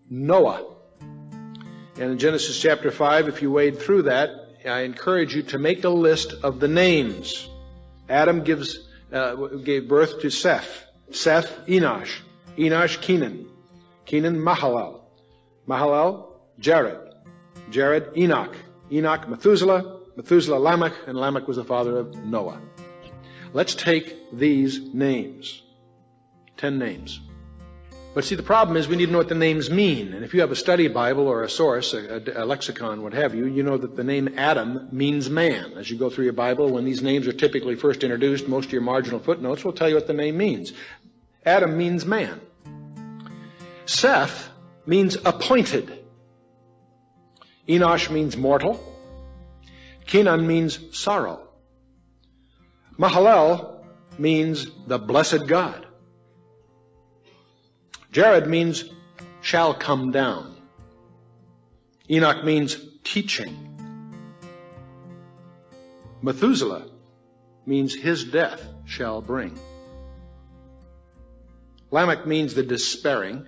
Noah. And in Genesis chapter 5, if you wade through that, I encourage you to make a list of the names. Adam gave birth to Seth. Seth, Enosh. Enosh, Kenan. Kenan, Mahalalel. Mahalalel, Jared. Jared, Enoch. Enoch, Methuselah. Methuselah, Lamech. And Lamech was the father of Noah. Let's take these names. 10 names. But see, the problem is we need to know what the names mean. And if you have a study Bible or a source, a lexicon, what have you, you know that the name Adam means man. As you go through your Bible, when these names are typically first introduced, most of your marginal footnotes will tell you what the name means. Adam means man. Seth means appointed. Enosh means mortal. Kenan means sorrow. Mahalalel means the blessed God. Jared means shall come down. Enoch means teaching. Methuselah means his death shall bring. Lamech means the despairing,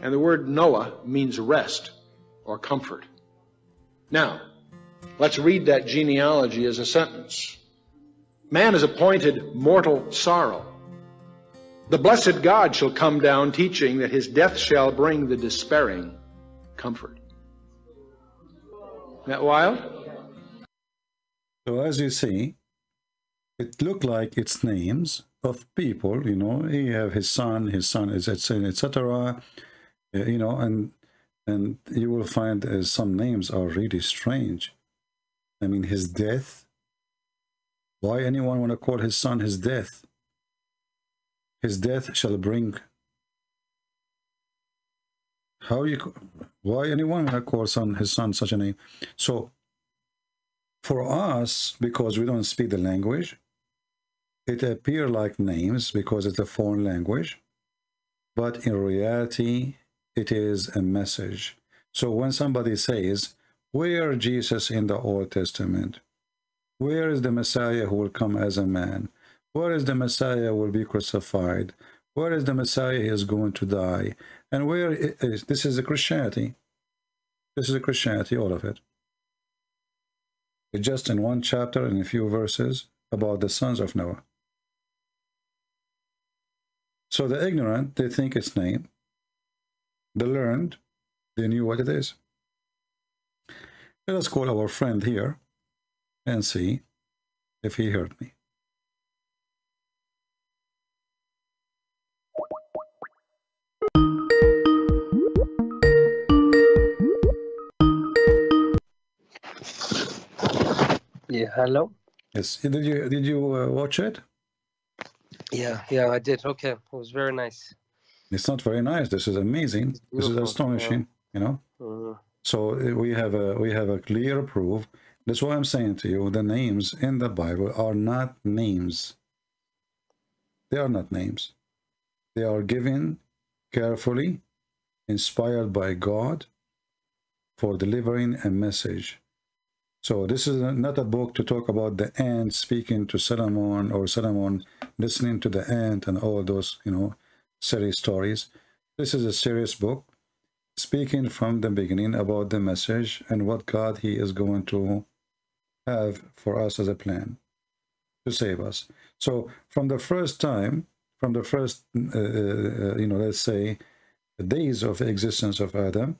and the word Noah means rest or comfort. Now, let's read that genealogy as a sentence. Man is appointed mortal sorrow. The blessed God shall come down teaching that his death shall bring the despairing comfort. Isn't that wild? So as you see, it looked like it's names of people, you know, he have his son is etc., you know, and you will find some names are really strange. I mean, his death. Why anyone want to call his son his death? His death shall bring. How you? Why anyone want to call his son such a name? So, for us, because we don't speak the language, it appears like names because it's a foreign language, but in reality, it is a message. So when somebody says, where is Jesus in the Old Testament? Where is the Messiah who will come as a man? Where is the Messiah who will be crucified? Where is the Messiah who is going to die? And where is this? Is a Christianity. This is a Christianity, all of it. It's just in one chapter and a few verses about the sons of Noah. So the ignorant, they think it's name. The learned, they knew what it is. Let us call our friend here and see if he heard me. Yeah, hello. Yes, did you watch it? Yeah, I did. Okay, it was very nice. It's not very nice. This is amazing. This is astonishing. Yeah. You know. So we have a clear proof. That's why I'm saying to you, the names in the Bible are not names. They are not names. They are given carefully, inspired by God, for delivering a message. So this is not a book to talk about the ant speaking to Solomon, or Solomon listening to the ant and all those, you know, silly stories. This is a serious book speaking from the beginning about the message and what God he is going to have for us as a plan to save us. So from the first time, from the first, you know, let's say, the days of the existence of Adam,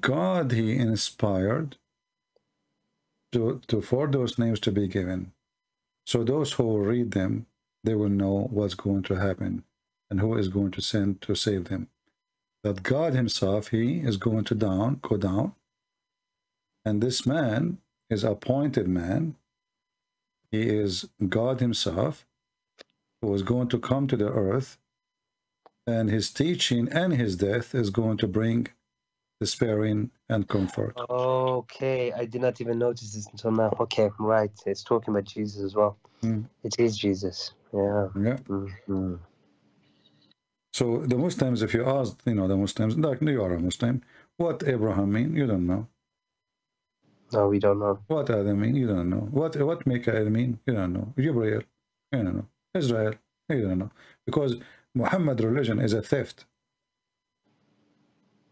God he inspired for those names to be given, so those who read them, they will know what's going to happen and who is going to send to save them. That God himself, he is going to go down, and this man is appointed man. He is God himself, who is going to come to the earth, and his teaching and his death is going to bring despairing and comfort. Okay, I did not even notice this until now. Okay, right. It's talking about Jesus as well. It is Jesus. Yeah. Yeah. So the Muslims, if you ask, you know, the Muslims, like, you are a Muslim, what Abraham mean? You don't know. No, we don't know. What Adam mean? You don't know. What Michael mean? You don't know. Gabriel, you don't know. Israel, you don't know. Because Muhammad religion is a theft.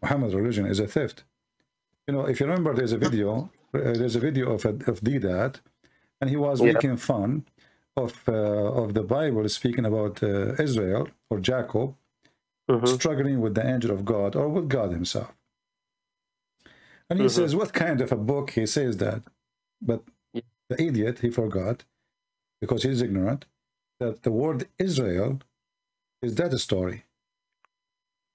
Muhammad's religion is a theft. You know, if you remember, there's a video of Didat, and he was making fun of the Bible, speaking about Israel or Jacob struggling with the angel of God or with God himself. And he says, what kind of a book? He says that, but the idiot, he forgot, because he's ignorant, that the word Israel is that a story.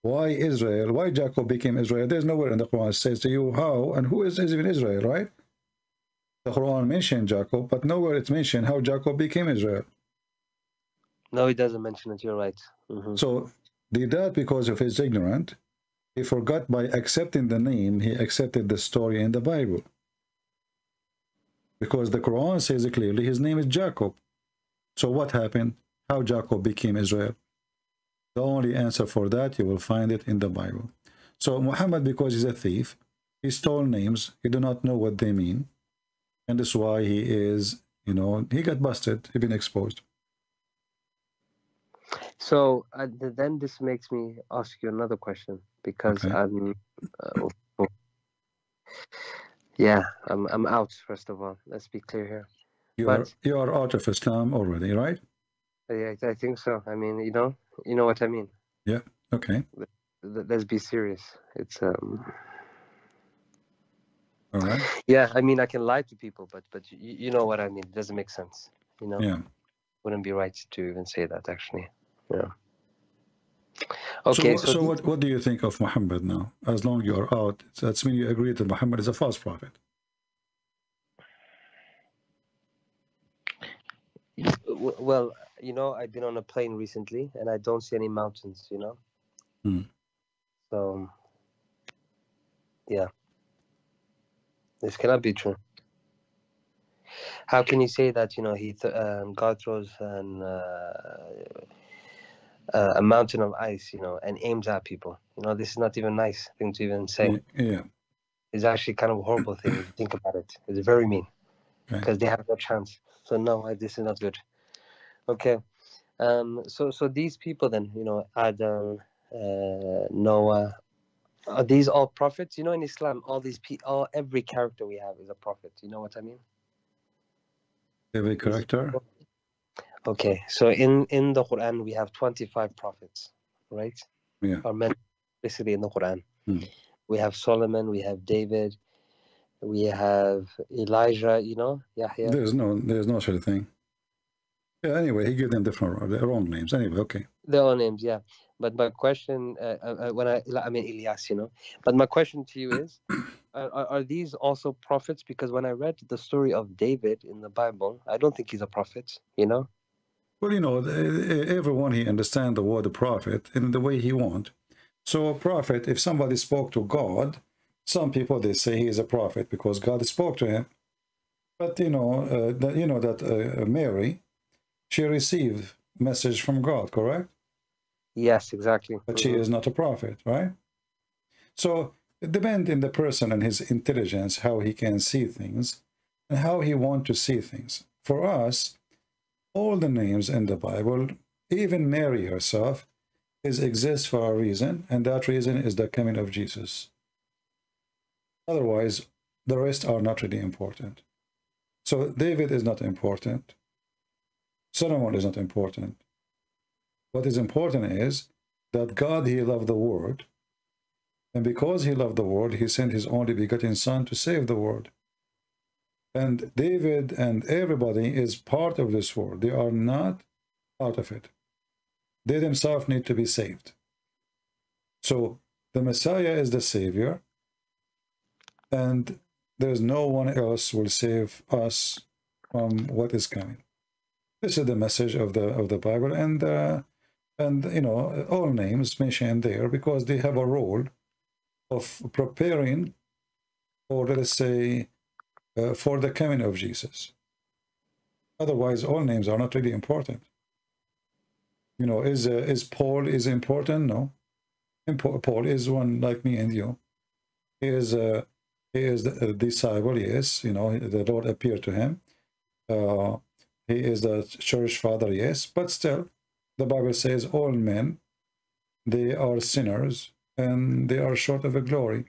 Why Israel? Why Jacob became Israel? There's nowhere in the Quran says to you how and who is even Israel, right? The Quran mentioned Jacob, but nowhere it's mentioned how Jacob became Israel. No, it doesn't mention it. You're right. So did that because of his ignorance. He forgot by accepting the name, he accepted the story in the Bible. Because the Quran says it clearly, his name is Jacob. So what happened? How Jacob became Israel? The only answer for that, you will find it in the Bible. So Muhammad, because he's a thief, he stole names. He do not know what they mean. And that's why he is, you know, he got busted. He's been exposed. So then this makes me ask you another question, because okay. I'm out, first of all. Let's be clear here. You are out of Islam already, right? Yeah, I think so. I mean, you know what I mean. Yeah. Okay. Let's be serious. It's all right. Yeah, I mean, I can lie to people, but you know what I mean. It doesn't make sense. You know. Yeah. Wouldn't be right to even say that, actually. Yeah. Okay. So what do you think of Muhammad now? As long as you are out, that's mean you agree that Muhammad is a false prophet. Well, you know, I've been on a plane recently, and I don't see any mountains. You know. Mm. So, yeah, this cannot be true. How can you say that? You know, God throws a mountain of ice, you know, and aims at people. You know, this is not even a nice thing to even say. Yeah, it's actually kind of a horrible thing if you think about it. It's very mean, because they have no chance. So no, this is not good. Okay, so these people then, you know, Adam, Noah, are these all prophets? You know, in Islam, every character we have is a prophet. You know what I mean? Every character. Okay, so in the Quran we have 25 prophets, right? Yeah. Are mentioned basically in the Quran. Hmm. We have Solomon, we have David, we have Elijah. You know, Yahya. There's no such thing. Yeah. Anyway, he gave them their own names. Anyway, okay. Their own names, yeah. But my question, I mean Ilyas, you know. But my question to you is, are these also prophets? Because when I read the story of David in the Bible, I don't think he's a prophet, you know. Well, you know, everyone here understands the word prophet in the way he wants. So a prophet, if somebody spoke to God, some people, they say he is a prophet because God spoke to him. But, you know that Mary, she received message from God, correct? Yes, exactly. But she is not a prophet, right? So it depends on the person and his intelligence, how he can see things and how he wants to see things. For us, all the names in the Bible, even Mary herself, exists for a reason, and that reason is the coming of Jesus. Otherwise, the rest are not really important. So David is not important. Solomon is not important. What is important is that God, he loved the world. And because he loved the world, he sent his only begotten son to save the world. And David and everybody is part of this world. They are not out of it. They themselves need to be saved. So the Messiah is the Savior. And there's no one else will save us from what is coming. This is the message of the Bible, and you know, all names mentioned there because they have a role of preparing, or let's say, for the coming of Jesus. Otherwise, all names are not really important. You know, is Paul is important? No, Paul is one like me and you. He is a disciple. Yes, you know, the Lord appeared to him. He is the church father, yes, but still, the Bible says all men, they are sinners, and they are short of a glory.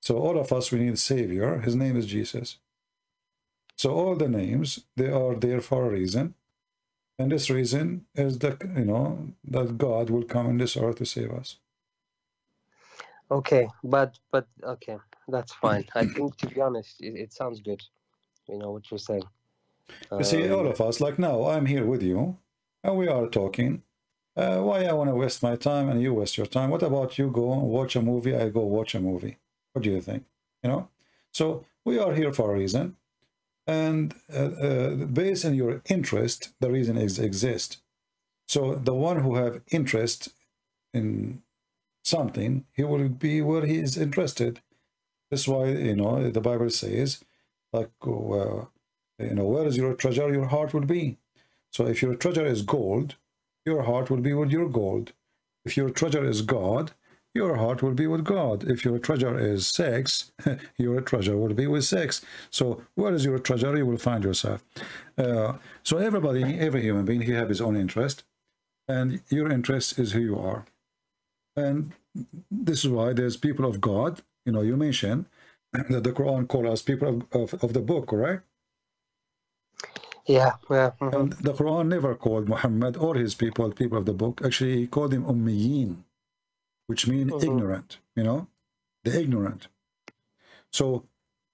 So all of us, we need a Savior. His name is Jesus. So all the names, they are there for a reason, and this reason is that, you know, that God will come in this earth to save us. Okay, but okay, that's fine. I think, to be honest, it sounds good, you know, what you're saying. You see, all of us, like now, I'm here with you, and we are talking. Why I want to waste my time and you waste your time? What about you go watch a movie, I go watch a movie? What do you think? You know? So, we are here for a reason, and based on your interest, the reason exists. So, the one who have interest in something, he will be where he is interested. That's why, you know, the Bible says, like, you know, where is your treasure, your heart will be. So if your treasure is gold, your heart will be with your gold. If your treasure is God, your heart will be with God. If your treasure is sex, your treasure will be with sex. So where is your treasure, you will find yourself. So every human being, he has his own interest. and your interest is who you are. And this is why there's people of God. You know, you mentioned that the Quran calls us people of the book, right? Yeah, yeah. Mm-hmm. And the Quran never called Muhammad or his people people of the book. Actually, he called them Ummiyin, which means mm-hmm. ignorant, you know, the ignorant. So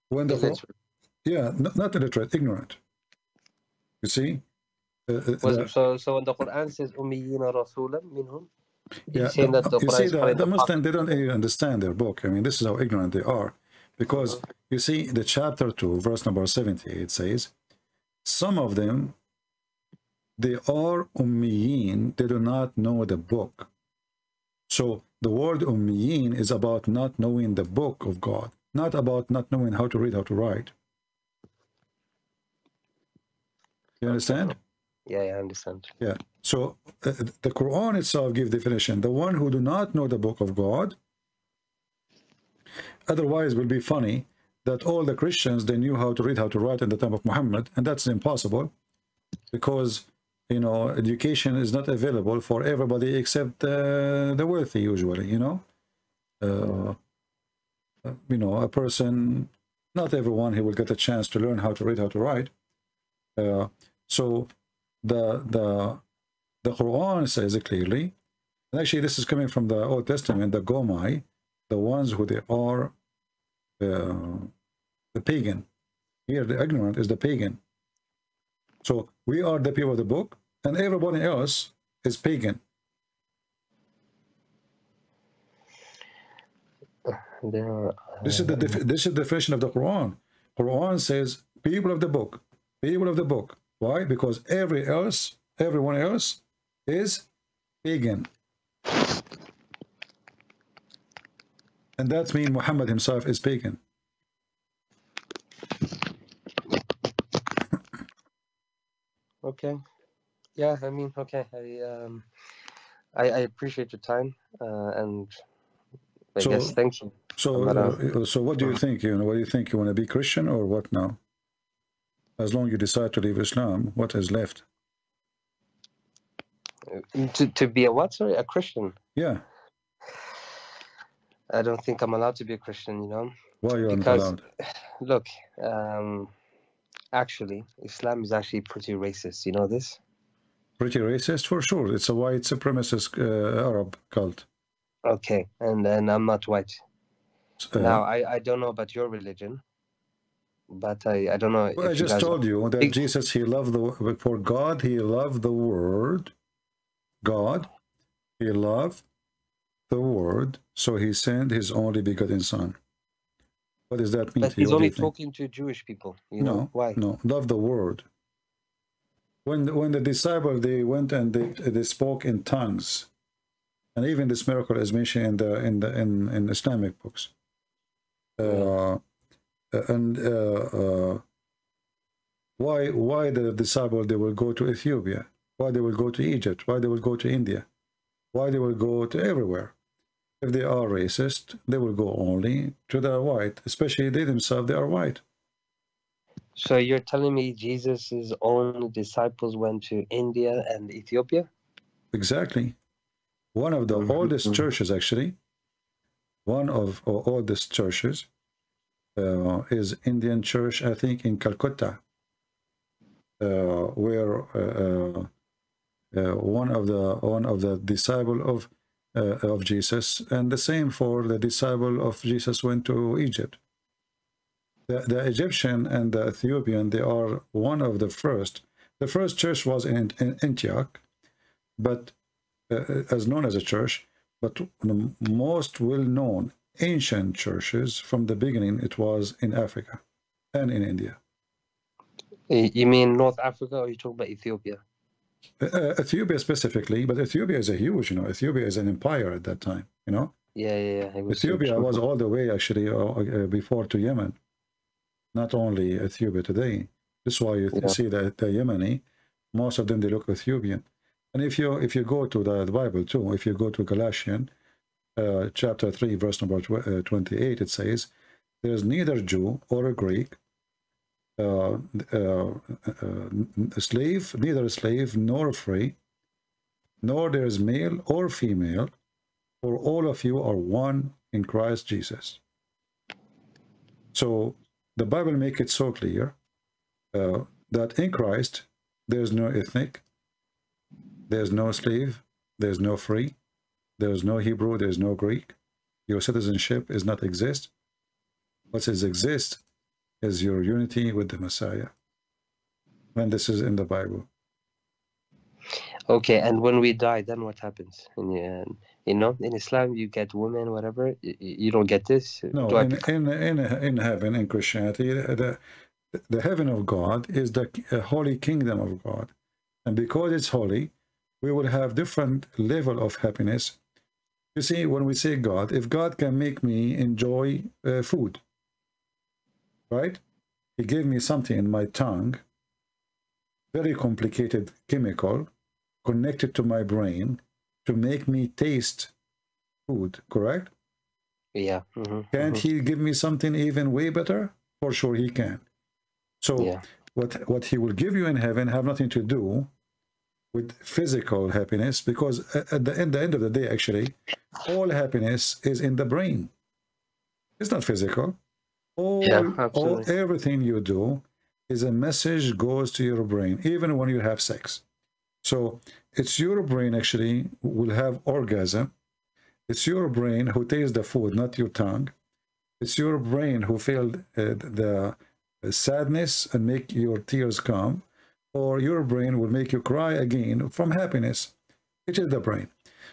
when the Quran, yeah, not illiterate, ignorant. You see? So when the Quran says Ummiyina Rasulam minhum, yeah, saying that the, you see, the Muslims, they don't even understand their book. I mean, this is how ignorant they are. Because you see, the chapter 2, verse number 70, it says, some of them, they are Ummiyin, they do not know the book. So the word Ummiyin is about not knowing the book of God, not about not knowing how to read, how to write. You understand? Yeah, I understand. Yeah. So the Quran itself gives definition. The one who do not know the book of God. Otherwise, it will be funny that all the Christians, they knew how to read, how to write in the time of Muhammad, and that's impossible, because you know education is not available for everybody except the wealthy. Usually, you know, a person. Not everyone he will get a chance to learn how to read, how to write. So the Quran says it clearly, and actually this is coming from the Old Testament, the Gomai, the ones who they are the pagan. Here the ignorant is the pagan. So we are the people of the book, and everybody else is pagan. This is the definition of the Quran. Quran says people of the book. People of the book. Why? Because everyone else is pagan. And that means Muhammad himself is pagan. Okay. Yeah, I mean, okay. I appreciate your time, and I guess thank you. So what do you think? You know, what do you think? You want to be Christian or what now? As long as you decide to leave Islam, what is left? To be a what? Sorry, a Christian? Yeah. I don't think I'm allowed to be a Christian, you know. Why you're not allowed? Look, actually, Islam is actually pretty racist. You know this? Pretty racist, for sure. It's a white supremacist Arab cult. Okay, and I'm not white. Now, I don't know about your religion. But I don't know. Well, I just told you that Jesus, he loved the, for God, he loved the word. God, he loved the word, so he sent his only begotten son. What does that mean? But he's only talking to Jewish people. You know why? No, love the word. When the disciples, they went and they spoke in tongues, and even this miracle is mentioned in Islamic books. Why the disciples, they will go to Ethiopia? Why they will go to Egypt? Why they will go to India? Why they will go to everywhere? If they are racist, they will go only to the white, especially they themselves, they are white. So you're telling me Jesus' own disciples went to India and Ethiopia? Exactly. One of the oldest churches, actually, one of our oldest churches, is Indian church, I think, in Calcutta, where one of the disciple of Jesus, and the same for the disciple of Jesus went to Egypt. The Egyptian and the Ethiopian, they are one of the first. The first church was in Antioch, but as known as a church, but the most well-known ancient churches from the beginning, it was in Africa and in India. You mean North Africa, or you talk about Ethiopia? Ethiopia specifically, but Ethiopia is a huge, you know, Ethiopia is an empire at that time, you know. Yeah. Ethiopia was all the way actually before to Yemen. Not only Ethiopia today. That's why you see that the Yemeni, most of them, they look Ethiopian. And if you go to the Bible too, if you go to Galatian, chapter 3, verse number 28, it says, there is neither Jew or a Greek, slave, neither a slave nor free, nor there is male or female, for all of you are one in Christ Jesus. So the Bible makes it so clear that in Christ there's no ethnic, there's no slave, there's no free, there's no Hebrew, there's no Greek. Your citizenship is not exist. What is exist is your unity with the Messiah. And this is in the Bible. Okay, and when we die, then what happens? You know, in Islam, you get women, whatever. You don't get this. No, in heaven, in Christianity, the heaven of God is the holy kingdom of God, and because it's holy, we will have different level of happiness. You see, when we say God, if God can make me enjoy food, right? He gave me something in my tongue, very complicated chemical, connected to my brain to make me taste food, correct? Yeah. Mm-hmm. Can't he give me something even way better? For sure he can. So yeah. What he will give you in heaven have nothing to do with physical happiness, because at the end of the day, actually, all happiness is in the brain. It's not physical. All everything you do is a message goes to your brain, even when you have sex. So it's your brain actually will have orgasm. It's your brain who tastes the food, not your tongue. It's your brain who felt the sadness and make your tears come, or your brain will make you cry again from happiness. It is the brain.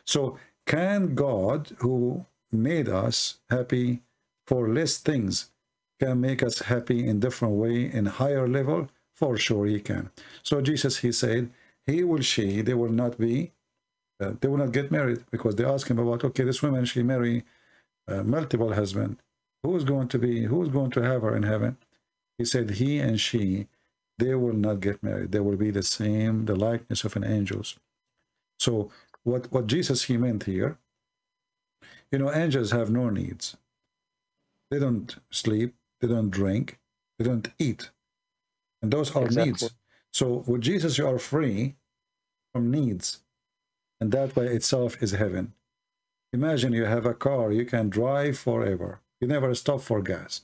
So can God, who made us happy for less things, can make us happy in different way, in higher level? For sure he can. So Jesus, he said, he will, she, they will not be, they will not get married, because they ask him about, okay, this woman, she marry multiple husbands. Who's going to have her in heaven? He said, he and she, they will not get married. They will be the same, the likeness of an angels. So what Jesus, he meant here, you know, angels have no needs. They don't sleep, they don't drink, they don't eat. And those are needs. So with Jesus, you are free from needs. And that by itself is heaven. Imagine you have a car, you can drive forever. You never stop for gas.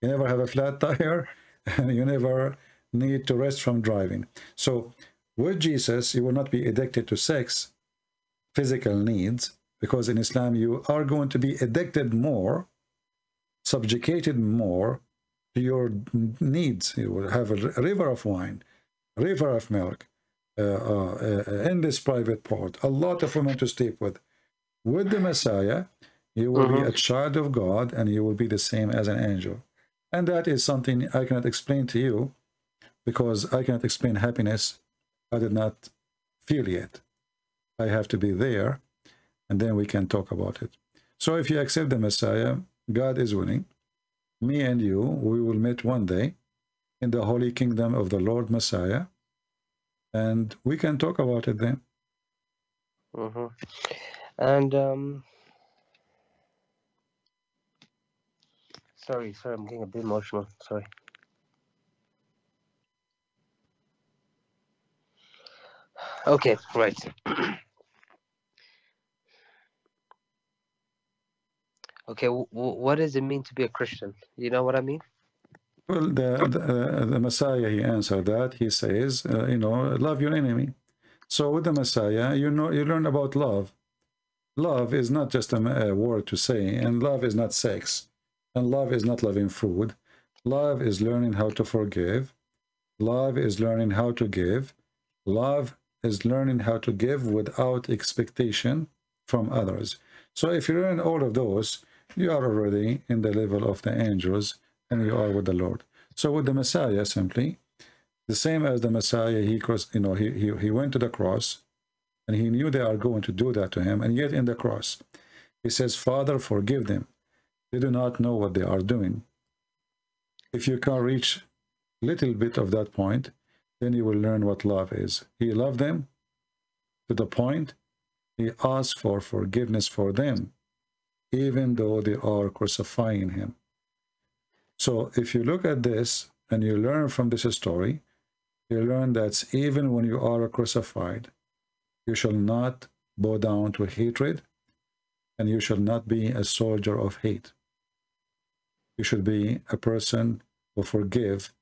You never have a flat tire, and you never need to rest from driving. So with Jesus, you will not be addicted to sex, physical needs, because in Islam, you are going to be addicted more, subjugated more to your needs. You will have a river of wine, river of milk, endless private part, a lot of women to sleep with. With the Messiah, you will be a child of God, and you will be the same as an angel. And that is something I cannot explain to you, because I cannot explain happiness. I did not feel yet. I have to be there, and then we can talk about it. So if you accept the Messiah, God is willing, me and you, we will meet one day in the holy kingdom of the Lord Messiah, and we can talk about it then. And Sorry, I'm getting a bit emotional, sorry. Okay, right. Okay, what does it mean to be a Christian? You know what I mean? Well, the Messiah, he answered that. He says, you know, love your enemy. So with the Messiah, you know, you learn about love. Love is not just a word to say, and love is not sex. And love is not loving food. Love is learning how to forgive. Love is learning how to give. Love is learning how to give without expectation from others. So if you learn all of those, you are already in the level of the angels, and you are with the Lord. So with the Messiah, simply the same as the Messiah, he went to the cross, and he knew they are going to do that to him, and yet in the cross he says, Father, forgive them. They do not know what they are doing. If you can reach a little bit of that point, then you will learn what love is. He loved them to the point he asked for forgiveness for them, even though they are crucifying him. So if you look at this and you learn from this story, you learn that even when you are crucified, You shall not bow down to hatred, and you shall not be a soldier of hate. You should be a person who forgive.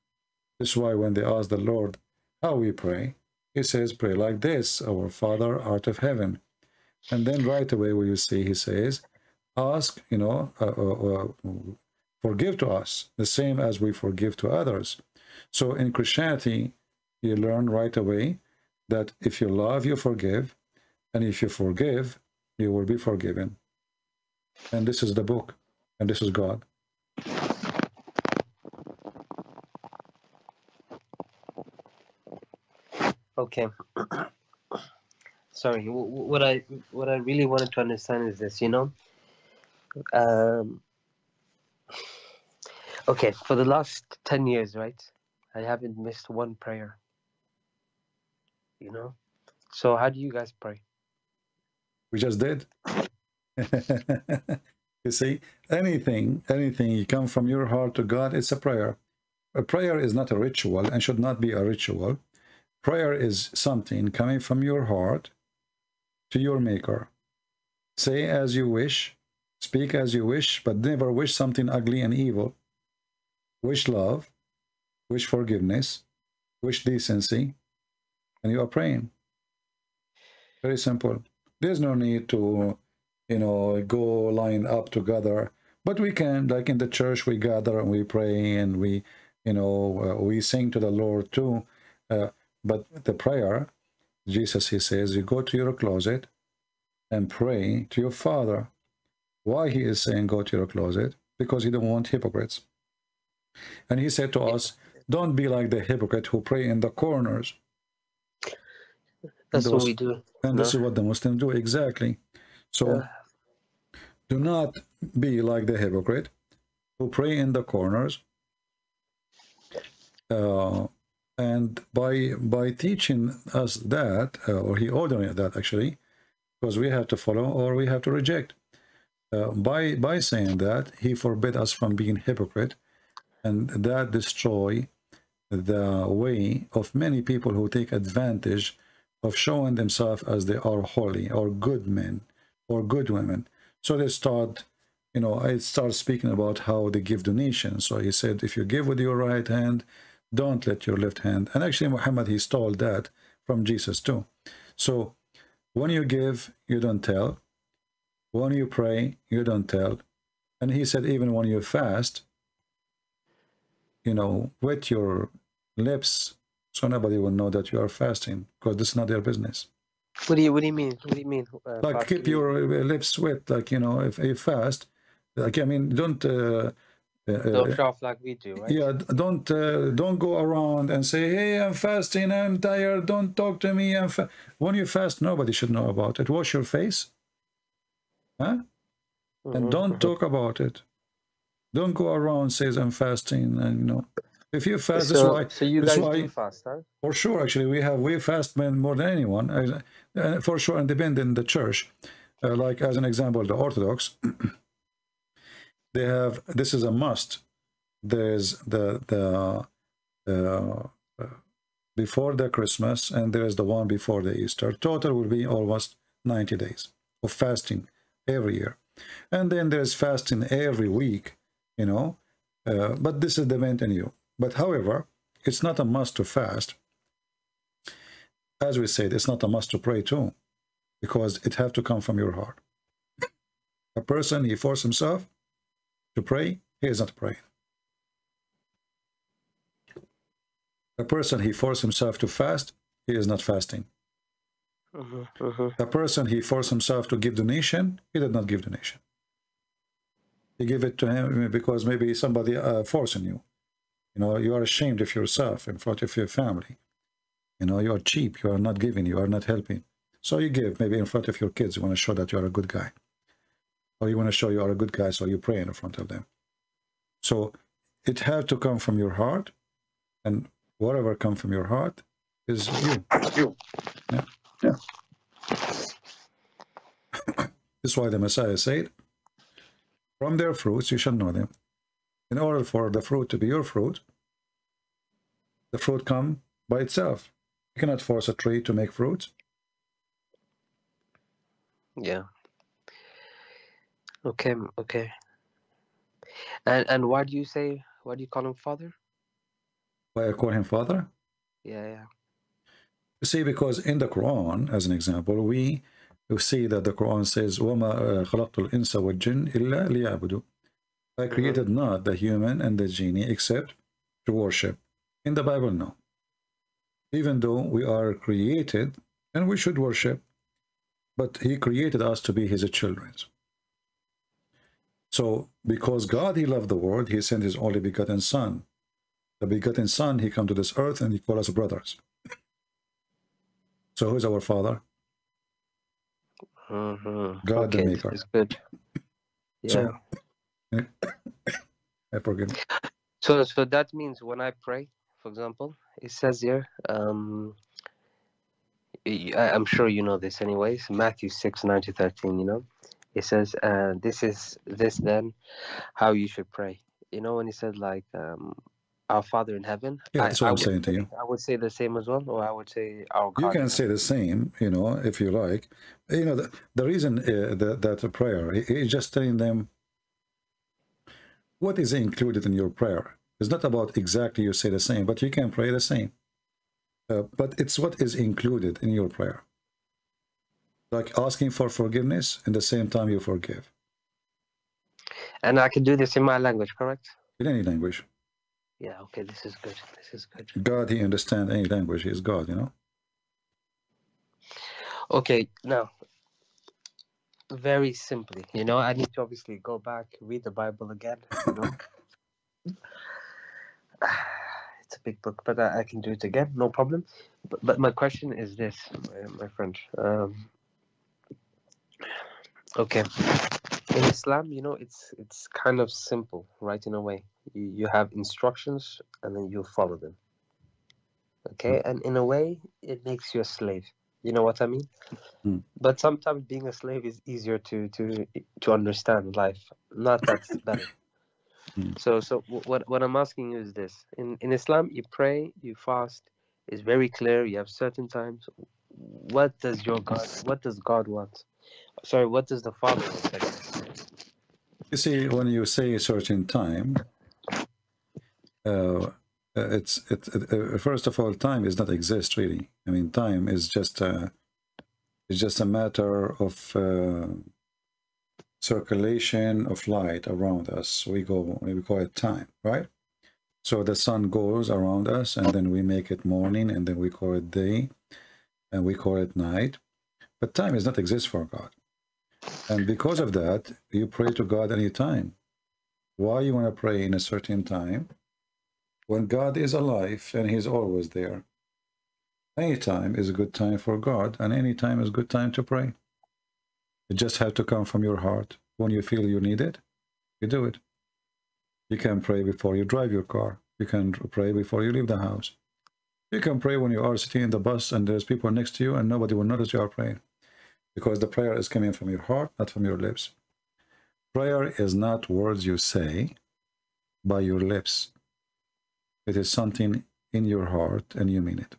This is why when they ask the Lord how we pray, he says, pray like this, our Father art of heaven. And then right away what you see, he says, ask, forgive to us, the same as we forgive to others. So in Christianity, you learn right away that if you love, you forgive, and if you forgive, you will be forgiven. And this is the book, and this is God. Okay. Sorry, what I really wanted to understand is this, okay, for the last 10 years, right, I haven't missed one prayer, so how do you guys pray? We just did. You see, anything you come from your heart to God, it's a prayer. A prayer is not a ritual and should not be a ritual. Prayer is something coming from your heart to your maker. Say as you wish, speak as you wish, but never wish something ugly and evil. Wish love, wish forgiveness, wish decency, and you are praying. Very simple. There's no need to, go line up together, but we can, like in the church, we gather and we pray and we, we sing to the Lord too. But the prayer, Jesus, he says, you go to your closet and pray to your Father. Why he is saying go to your closet? Because he don't want hypocrites. And he said to us, don't be like the hypocrite who pray in the corners. That's what we do. And this is what the Muslims do, exactly. So do not be like the hypocrite who pray in the corners. And by teaching us that, or he ordered that actually, because we have to follow or we have to reject. By saying that, he forbid us from being hypocrite, and that destroy the way of many people who take advantage of showing themselves as they are holy or good men or good women. So they start, I start speaking about how they give donations. So he said, if you give with your right hand, don't let your left hand. And actually Muhammad, he stole that from Jesus too. So when you give, you don't tell. When you pray, you don't tell. And he said, even when you fast, wet your lips so nobody will know that you are fasting, because this is not their business. What do you mean? Like keep your lips wet, like, if you fast, like, don't show off like we do, right? Yeah, don't go around and say, hey, I'm fasting, I'm tired, don't talk to me. When you fast, nobody should know about it. Wash your face, and don't talk about it. Don't go around says I'm fasting, and if you fast, that's why. So you guys do fast, huh? For sure, actually, we fast men more than anyone, for sure, and depend in the church. Like as an example, the Orthodox. They have, this is a must. There's the before the Christmas, and there is the one before the Easter. Total will be almost 90 days of fasting every year, and then there's fasting every week. But this is the venue. But however, it's not a must to fast. As we said, it's not a must to pray too, because it have to come from your heart. A person, he forced himself to pray, he is not praying. A person, he forced himself to fast, he is not fasting. A person, he forced himself to give donation, he did not give donation. You give it to him because maybe somebody forcing you. You are ashamed of yourself in front of your family. You are cheap, you are not giving, you are not helping. So you give, maybe in front of your kids, you want to show that you are a good guy. Or you want to show you are a good guy, so you pray in front of them. So it had to come from your heart, and whatever comes from your heart is you. Yeah. That's why the Messiah said, from their fruits you shall know them. In order for the fruit to be your fruit, the fruit come by itself. You cannot force a tree to make fruit. Yeah. Okay. And why do you say, why do you call him father? Why I call him father? Yeah. You see, because in the Quran, as an example, we see that the Quran says, وَمَا خَلَقْتُ الْإِنسَ وَالْجِنِّ إِلَّا لِيَعْبُدُونِ. I created not the human and the genie except to worship. In the Bible, no. Even though we are created and we should worship, but he created us to be his children. So because God, he loved the world, he sent his only begotten son. The begotten son, he come to this earth and he called us brothers. So who is our father? God, okay, the maker. It's good. Yeah. So, I forgive. So that means when I pray, for example, it says here, I'm sure you know this anyways, Matthew 6:9-13, you know, it says, this then how you should pray. You know, when he said like, our Father in heaven. Yeah, that's what I'm saying to you. I would say the same as well, or I would say our God. You can say the same, you know, if you like. You know, the reason that a prayer is just telling them what is included in your prayer. It's not about exactly you say the same, but you can pray the same. But it's what is included in your prayer. Like asking for forgiveness, and the same time you forgive. And I can do this in my language, correct? In any language. Yeah, okay, this is good. This is good. God, he understands any language. He is God, you know? Okay, now, very simply, you know, I need to obviously go back, read the Bible again. You know? It's a big book, but I can do it again, no problem. But my question is this, my friend. Okay. In Islam, you know, it's kind of simple, right, in a way. You have instructions and then you follow them. Okay, and in a way, it makes you a slave. You know what I mean? Mm. But sometimes being a slave is easier to understand life. Not that's better. Mm. So what I'm asking you is this: in Islam, you pray, you fast. It's very clear. You have certain times. What does your God? What does God want? Sorry, what does the Father want? You see, when you say a certain time. First of all, time does not exist really. I mean, time is just a matter of circulation of light around us. We call it time, right? So the sun goes around us, and then we make it morning, and then we call it day, and we call it night. But time does not exist for God, and because of that, you pray to God any time. Why you want to pray in a certain time? When God is alive and he's always there, any time is a good time for God, and any time is a good time to pray. It just has to come from your heart. When you feel you need it, you do it. You can pray before you drive your car. You can pray before you leave the house. You can pray when you are sitting in the bus and there's people next to you and nobody will notice you are praying, because the prayer is coming from your heart, not from your lips. Prayer is not words you say by your lips. It is something in your heart, and you mean it.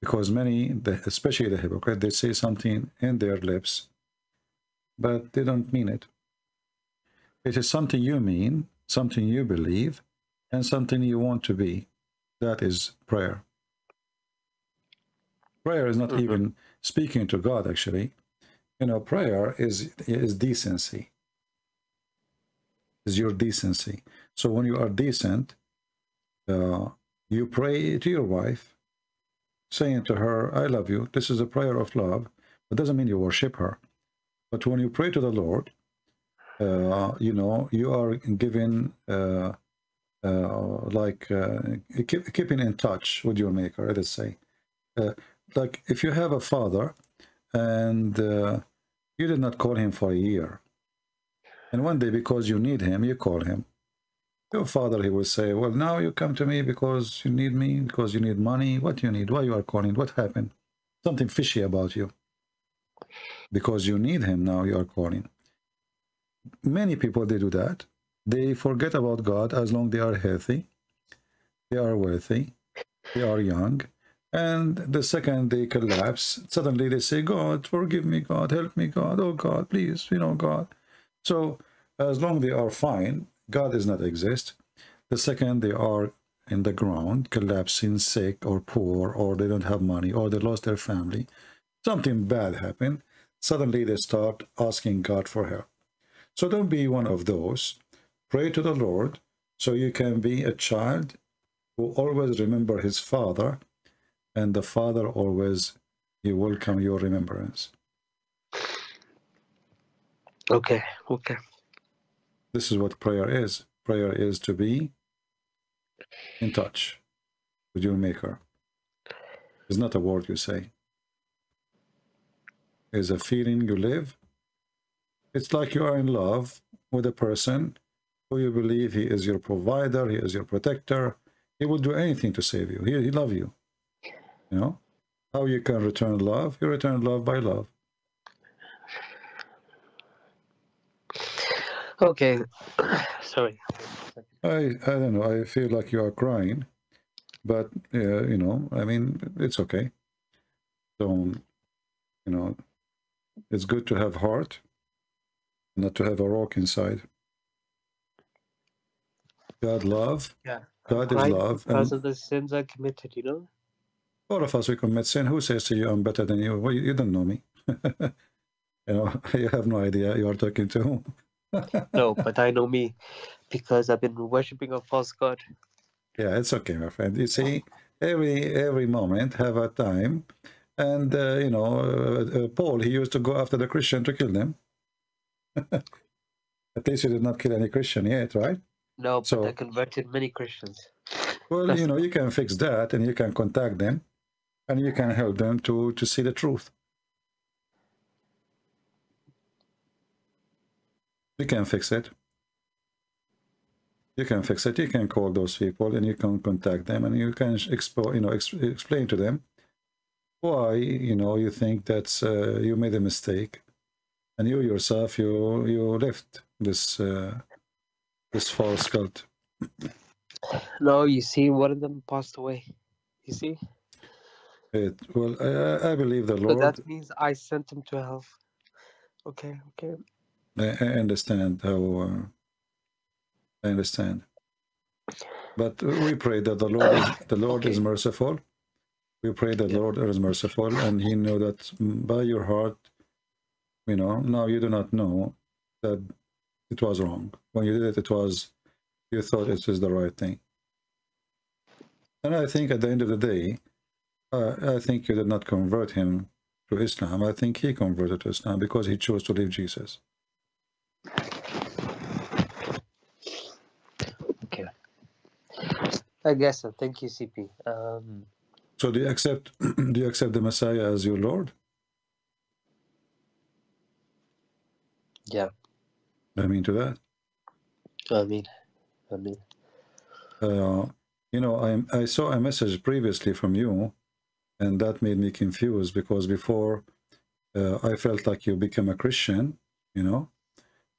Because many, especially the hypocrite, they say something in their lips, but they don't mean it. It is something you mean, something you believe, and something you want to be. That is prayer. Prayer is not even speaking to God, actually. You know, prayer is decency. Is your decency. So when you are decent, you pray to your wife, saying to her, I love you. This is a prayer of love. It doesn't mean you worship her. But when you pray to the Lord, you know, you are giving, keeping in touch with your maker, let us say. Like if you have a father and you did not call him for a year, and one day because you need him, you call him. Your father, he will say, well, now you come to me because you need me, because you need money. What you need? Why you are calling? What happened? Something fishy about you. Because you need him, now you are calling. Many people, they do that. They forget about God as long as they are healthy, they are wealthy, they are young, And the second they collapse, suddenly they say, God, forgive me, God, help me, God, oh God, please, you know, God. So as long as they are fine, God does not exist. The second they are in the ground, collapsing, sick or poor, or they don't have money, or they lost their family, something bad happened, suddenly they start asking God for help. So don't be one of those. Pray to the Lord so you can be a child who always remember his father, and the father always he welcome your remembrance. Okay. This is what prayer is. Prayer is to be in touch with your maker. It's not a word you say. It's a feeling you live. It's like you are in love with a person who you believe he is your provider, he is your protector, he will do anything to save you. He loves you. You know how you can return love? You return love by love. Okay, sorry. I don't know. I feel like you are crying, but you know, I mean, it's okay. Don't, you know, it's good to have heart, not to have a rock inside. God love. Yeah. God is love. Because of the sins I committed, you know. All of us, we commit sin. Who says to you, I'm better than you? Well, you don't know me. You know, you have no idea you are talking to whom. No, but I know me because I've been worshipping a false god. Yeah, it's okay, my friend. You see, every moment have a time. And, you know, Paul, he used to go after the Christian to kill them. At least you did not kill any Christian yet, right? No, so, but I converted many Christians. Well, that's, you know, you can fix that and you can contact them. And you can help them to see the truth. You can fix it. You can fix it. You can call those people and you can contact them and you can explain to them why, you know, you think that's you made a mistake, and you yourself you left this this false cult. No, you see, one of them passed away. You see. Well, I believe the Lord. So that means I sent him to hell. Okay, okay. I understand how. I understand. But we pray that the Lord is merciful. We pray that the Lord is merciful, and He knows that by your heart, you know. Now you do not know that it was wrong when you did it. It was you thought it was the right thing, and I think at the end of the day. I think you did not convert him to Islam. I think he converted to Islam because he chose to leave Jesus. Okay. I guess so. Thank you, CP. So do you accept the Messiah as your Lord? Yeah. Amen to that. Amen. You know, I saw a message previously from you. And that made me confused because before I felt like you became a Christian, you know,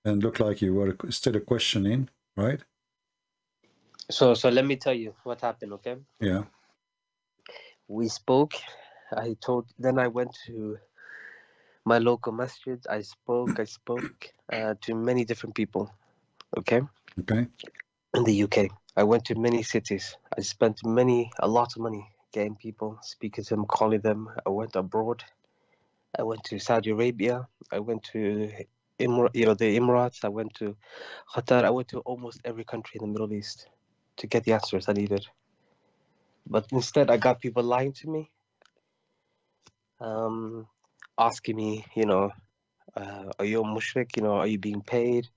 and looked like you were still questioning, right? So let me tell you what happened, okay? Yeah. We spoke. Then I went to my local masjid. I spoke to many different people, okay? Okay. In the UK, I went to many cities. I spent a lot of money. Game people, speaking to them, calling them. I went abroad. I went to Saudi Arabia. I went to the Emirates. I went to Qatar. I went to almost every country in the Middle East to get the answers I needed. But instead, I got people lying to me, asking me, you know, are you a mushrik? You know, are you being paid?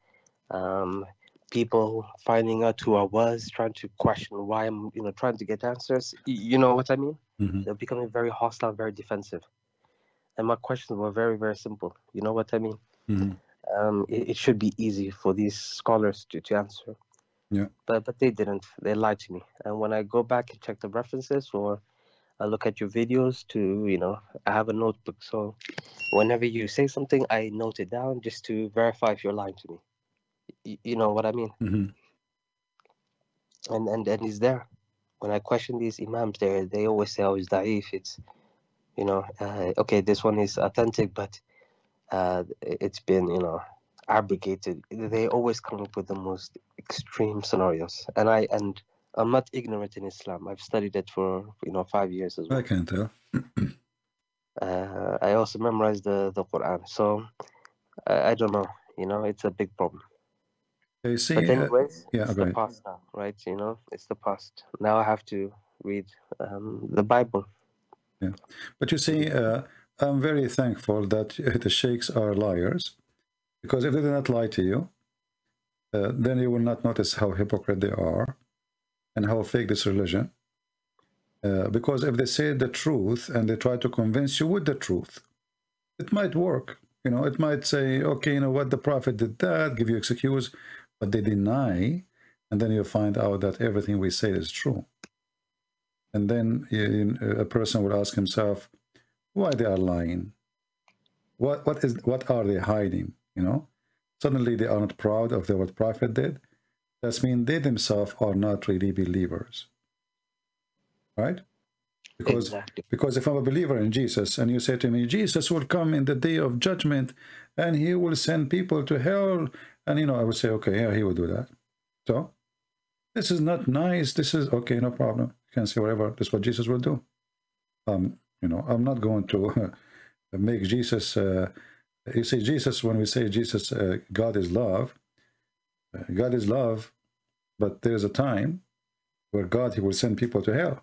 People finding out who I was, trying to question why I'm, you know, trying to get answers. You know what I mean? Mm-hmm. They're becoming very hostile, very defensive. And my questions were very, very simple. You know what I mean? Mm-hmm. It should be easy for these scholars to answer. Yeah. But they didn't. They lied to me. And when I go back and check the references or I look at your videos to, you know, I have a notebook. So whenever you say something, I note it down just to verify if you're lying to me. You know what I mean? Mm-hmm. And he's there. when I question these imams there, they always say, oh, it's da'if, it's, you know, okay, this one is authentic, but it's been, you know, abrogated. They always come up with the most extreme scenarios. And I'm not ignorant in Islam. I've studied it for, you know, 5 years as well. I can tell. I also memorized the Quran. So I don't know, you know, it's a big problem. You see, but anyways, yeah, it's the past now, right? You know, it's the past. Now I have to read the Bible. Yeah, but you see, I'm very thankful that the sheikhs are liars, because if they do not lie to you, then you will not notice how hypocrite they are and how fake this religion. Because if they say the truth and they try to convince you with the truth, it might work. You know, it might say, okay, you know what, the prophet did that, give you excuse. But they deny, and then you find out that everything we say is true. And then a person will ask himself, why they are lying? What are they hiding? You know, suddenly they are not proud of what the prophet did. That means they themselves are not really believers, right? Because exactly. Because if I'm a believer in Jesus, and you say to me, Jesus will come in the day of judgment, and he will send people to hell. And, you know, I would say, okay, yeah, he will do that. So this is not nice. This is okay. No problem. You can say whatever. That's what Jesus will do. You know, I'm not going to make Jesus. You see, Jesus, when we say Jesus, God is love. God is love. But there's a time where God, he will send people to hell.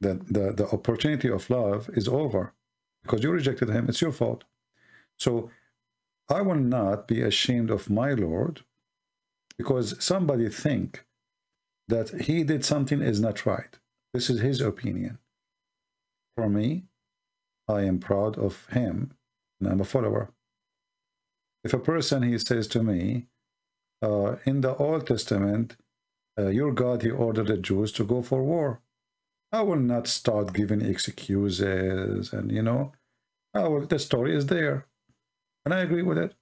The opportunity of love is over because you rejected him. It's your fault. So I will not be ashamed of my Lord because somebody think that he did something is not right. This is his opinion. For me, I am proud of him and I'm a follower. If a person, he says to me, in the Old Testament, your God, he ordered the Jews to go for war. I will not start giving excuses and, you know, the story is there. And I agree with it.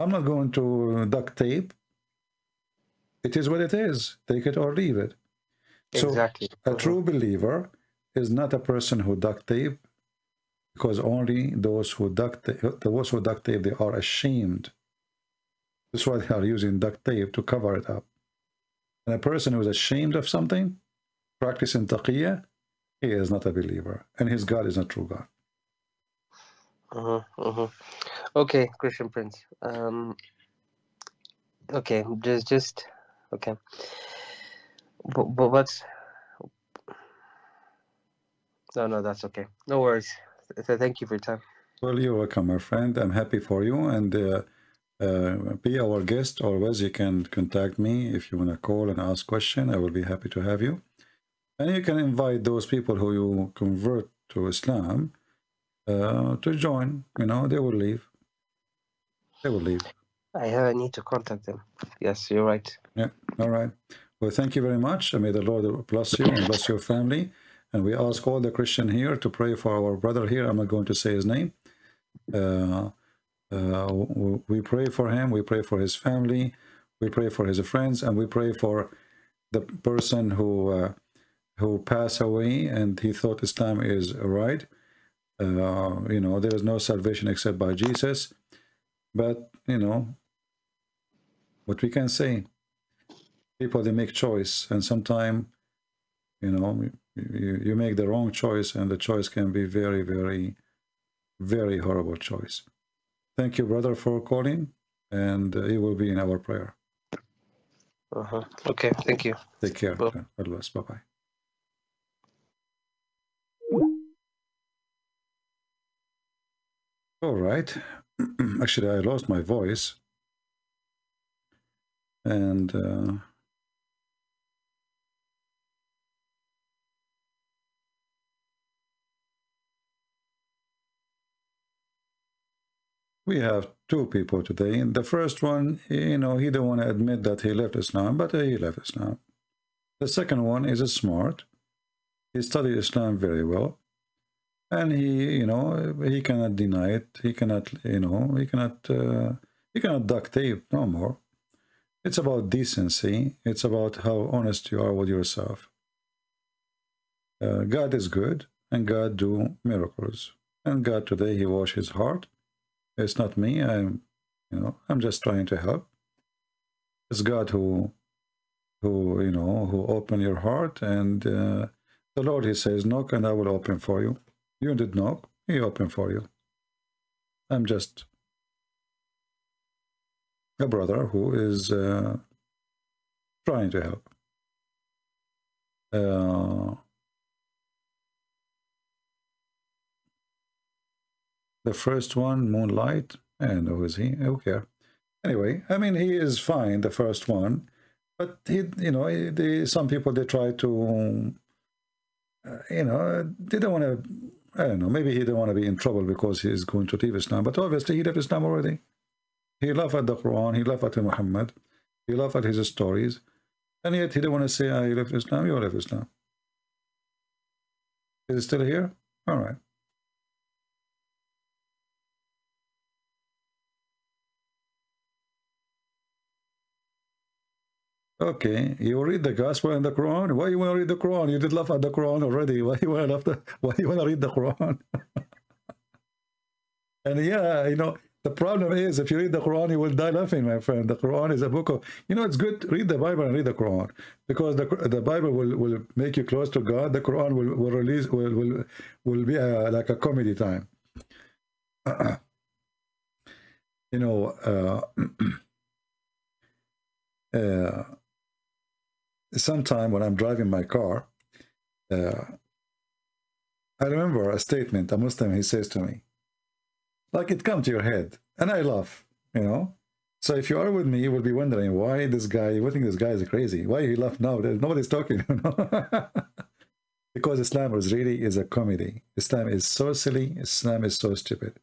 I'm not going to duct tape. It is what it is. Take it or leave it. Exactly. So a true believer is not a person who duct tape, because only those who duct tape, they are ashamed. That's why they are using duct tape to cover it up. And a person who is ashamed of something, practicing taqiyya, he is not a believer, and his God is not true God. Okay, Christian Prince. Okay, just okay. But what's? No, that's okay. No worries. Thank you for your time. Well, you're welcome, my friend. I'm happy for you, and be our guest always. You can contact me if you want to call and ask question. I will be happy to have you, and you can invite those people who you convert to Islam. To join, you know, they will leave. I have a need to contact them. Yes, you're right. Yeah, all right. Well, thank you very much. May the Lord bless you and bless your family. And we ask all the Christian here to pray for our brother here. I'm not going to say his name. We pray for him, we pray for his family, we pray for his friends, and we pray for the person who passed away and he thought Islam is right. You know, there is no salvation except by Jesus. But, you know, what we can say, people, they make choice. And sometimes, you know, you make the wrong choice, and the choice can be very, very, very horrible choice. Thank you, brother, for calling. And you will be in our prayer. Okay, thank you. Take care. God bless. Bye-bye. All right. Actually, I lost my voice. And we have two people today. And the first one, you know, he don't want to admit that he left Islam, but he left Islam. The second one is smart. He studied Islam very well. And he, you know, he cannot deny it. He cannot, you know, he cannot duct tape no more. It's about decency. It's about how honest you are with yourself. God is good, and God do miracles. And God today, he washed his heart. It's not me. I'm just trying to help. It's God who open your heart. And the Lord, he says, knock and I will open for you. You did knock, he opened for you. I'm just a brother who is trying to help. The first one, Moonlight, and who is he? I don't care. Anyway, I mean, he is fine, the first one, but he, some people, they try to, they don't want to, I don't know, maybe he didn't want to be in trouble because he is going to leave Islam, but obviously he left Islam already. He laughed at the Quran, he laughed at Muhammad, he laughed at his stories, and yet he didn't want to say, I left Islam, you left Islam. Is he still here? All right. Okay, you read the gospel and the Quran. Why you want to read the Quran? You did laugh at the Quran already. Why you want to, why you want to read the Quran? And yeah, the problem is, if you read the Quran, you will die laughing, my friend. The Quran is a book of, it's good. Read the Bible and read the Quran, because the Bible will make you close to God. The Quran will be like a comedy time. Sometime when I'm driving my car, I remember a statement, a Muslim, he says to me, like it come to your head, and I laugh, So if you are with me, you will be wondering why this guy, you think this guy is crazy, why he laugh now, nobody's talking, Because Islam really is a comedy. Islam is so silly, Islam is so stupid.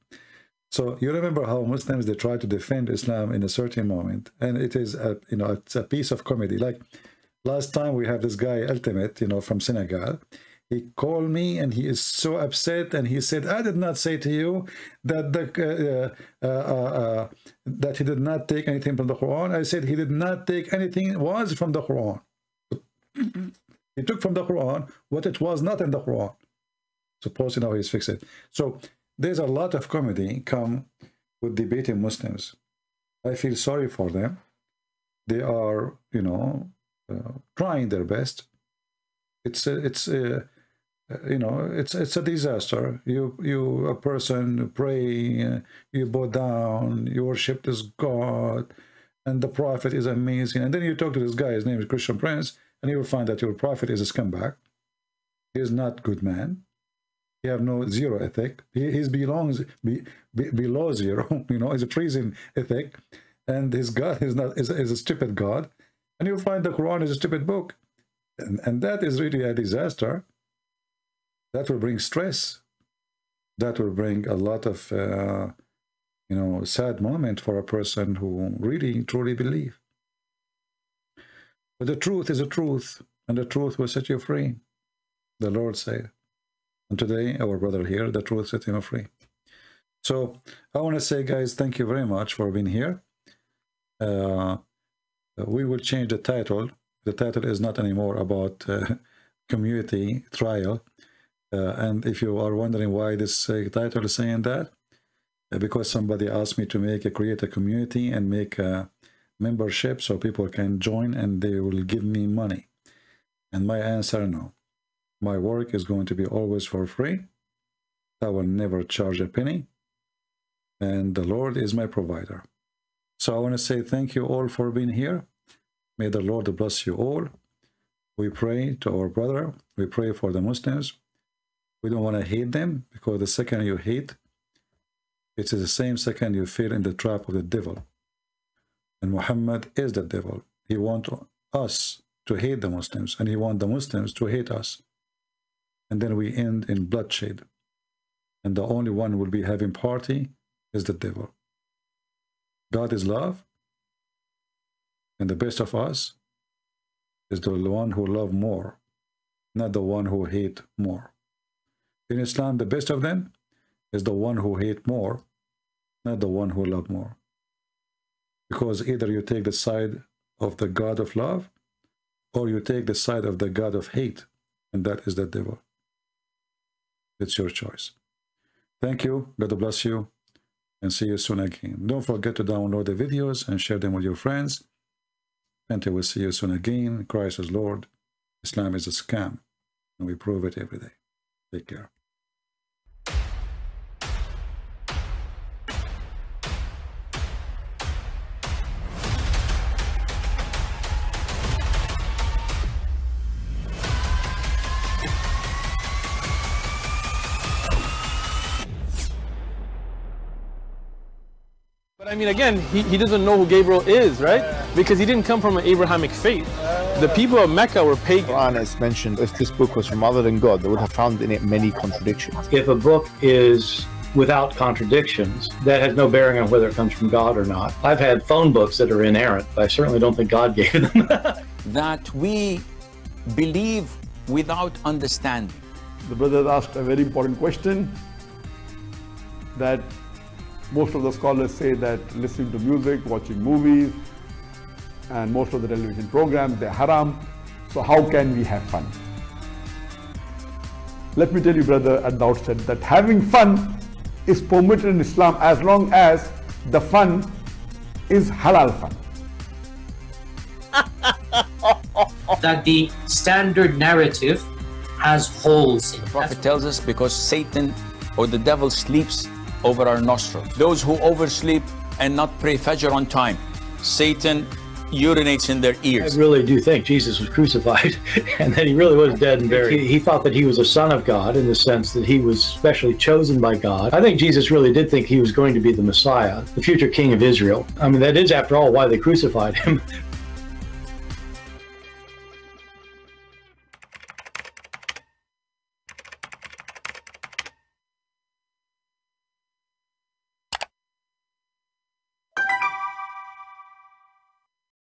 So you remember how Muslims, they try to defend Islam in a certain moment, and it is a, it's a piece of comedy. Like last time we have this guy, Ultimate, from Senegal. He called me and he is so upset, and he said, I did not say to you that that he did not take anything from the Quran. I said he did not take anything was from the Quran. He took from the Quran what it was not in the Quran. Supposedly now he's fixed it. So there's a lot of comedy come with debating Muslims. I feel sorry for them. They are, trying their best. It's a disaster. You a person pray, you bow down, you worship this God, and the prophet is amazing. And then you talk to this guy. His name is Christian Prince, and you will find that your prophet is a scumbag. He is not a good man. He have zero ethic. He belongs below zero. He's a treason ethic, and his God is a stupid God. And you find the Quran is a stupid book, and that is really a disaster. That will bring stress. That will bring a lot of sad moment for a person who really truly believe. But the truth is the truth, and the truth will set you free. The Lord said. And today, our brother here, the truth set him free. So, I want to say, guys, thank you very much for being here. We will change the title. The title is not anymore about community trial. And if you are wondering why this title is saying that, because somebody asked me to create a community and make a membership so people can join and they will give me money. And my answer, no. My work is going to be always for free. I will never charge a penny. And the Lord is my provider. So I want to say thank you all for being here. May the Lord bless you all. We pray to our brother. We pray for the Muslims. We don't want to hate them, because the second you hate, it is the same second you fall in the trap of the devil. And Muhammad is the devil. He wants us to hate the Muslims, and he wants the Muslims to hate us. And then we end in bloodshed. And the only one who will be having party is the devil. God is love. And the best of us is the one who love more, not the one who hate more. In Islam, the best of them is the one who hate more, not the one who love more. Because either you take the side of the God of love, or you take the side of the God of hate, and that is the devil. It's your choice. Thank you. God bless you, and see you soon again. Don't forget to download the videos and share them with your friends. Until we see you soon again, Christ is Lord. Islam is a scam, and we prove it every day. Take care. I mean, again, he doesn't know who Gabriel is, right? Because he didn't come from an Abrahamic faith. The people of Mecca were pagan. Quran has mentioned if this book was from other than God, they would have found in it many contradictions. If a book is without contradictions, that has no bearing on whether it comes from God or not. I've had phone books that are inerrant, but I certainly don't think God gave them. That we believe without understanding. The brothers asked a very important question that most of the scholars say that listening to music, watching movies, and most of the television programs, they're haram. So how can we have fun? Let me tell you, brother, at the outset, that having fun is permitted in Islam as long as the fun is halal fun. That the standard narrative has holes in it. The Prophet tells us because Satan or the devil sleeps over our nostrils. Those who oversleep and not pray Fajr on time, Satan urinates in their ears. I really do think Jesus was crucified and that he really was dead and buried. He thought that he was a son of God in the sense that he was specially chosen by God. I think Jesus really did think he was going to be the Messiah, the future king of Israel. I mean, that is, after all, why they crucified him.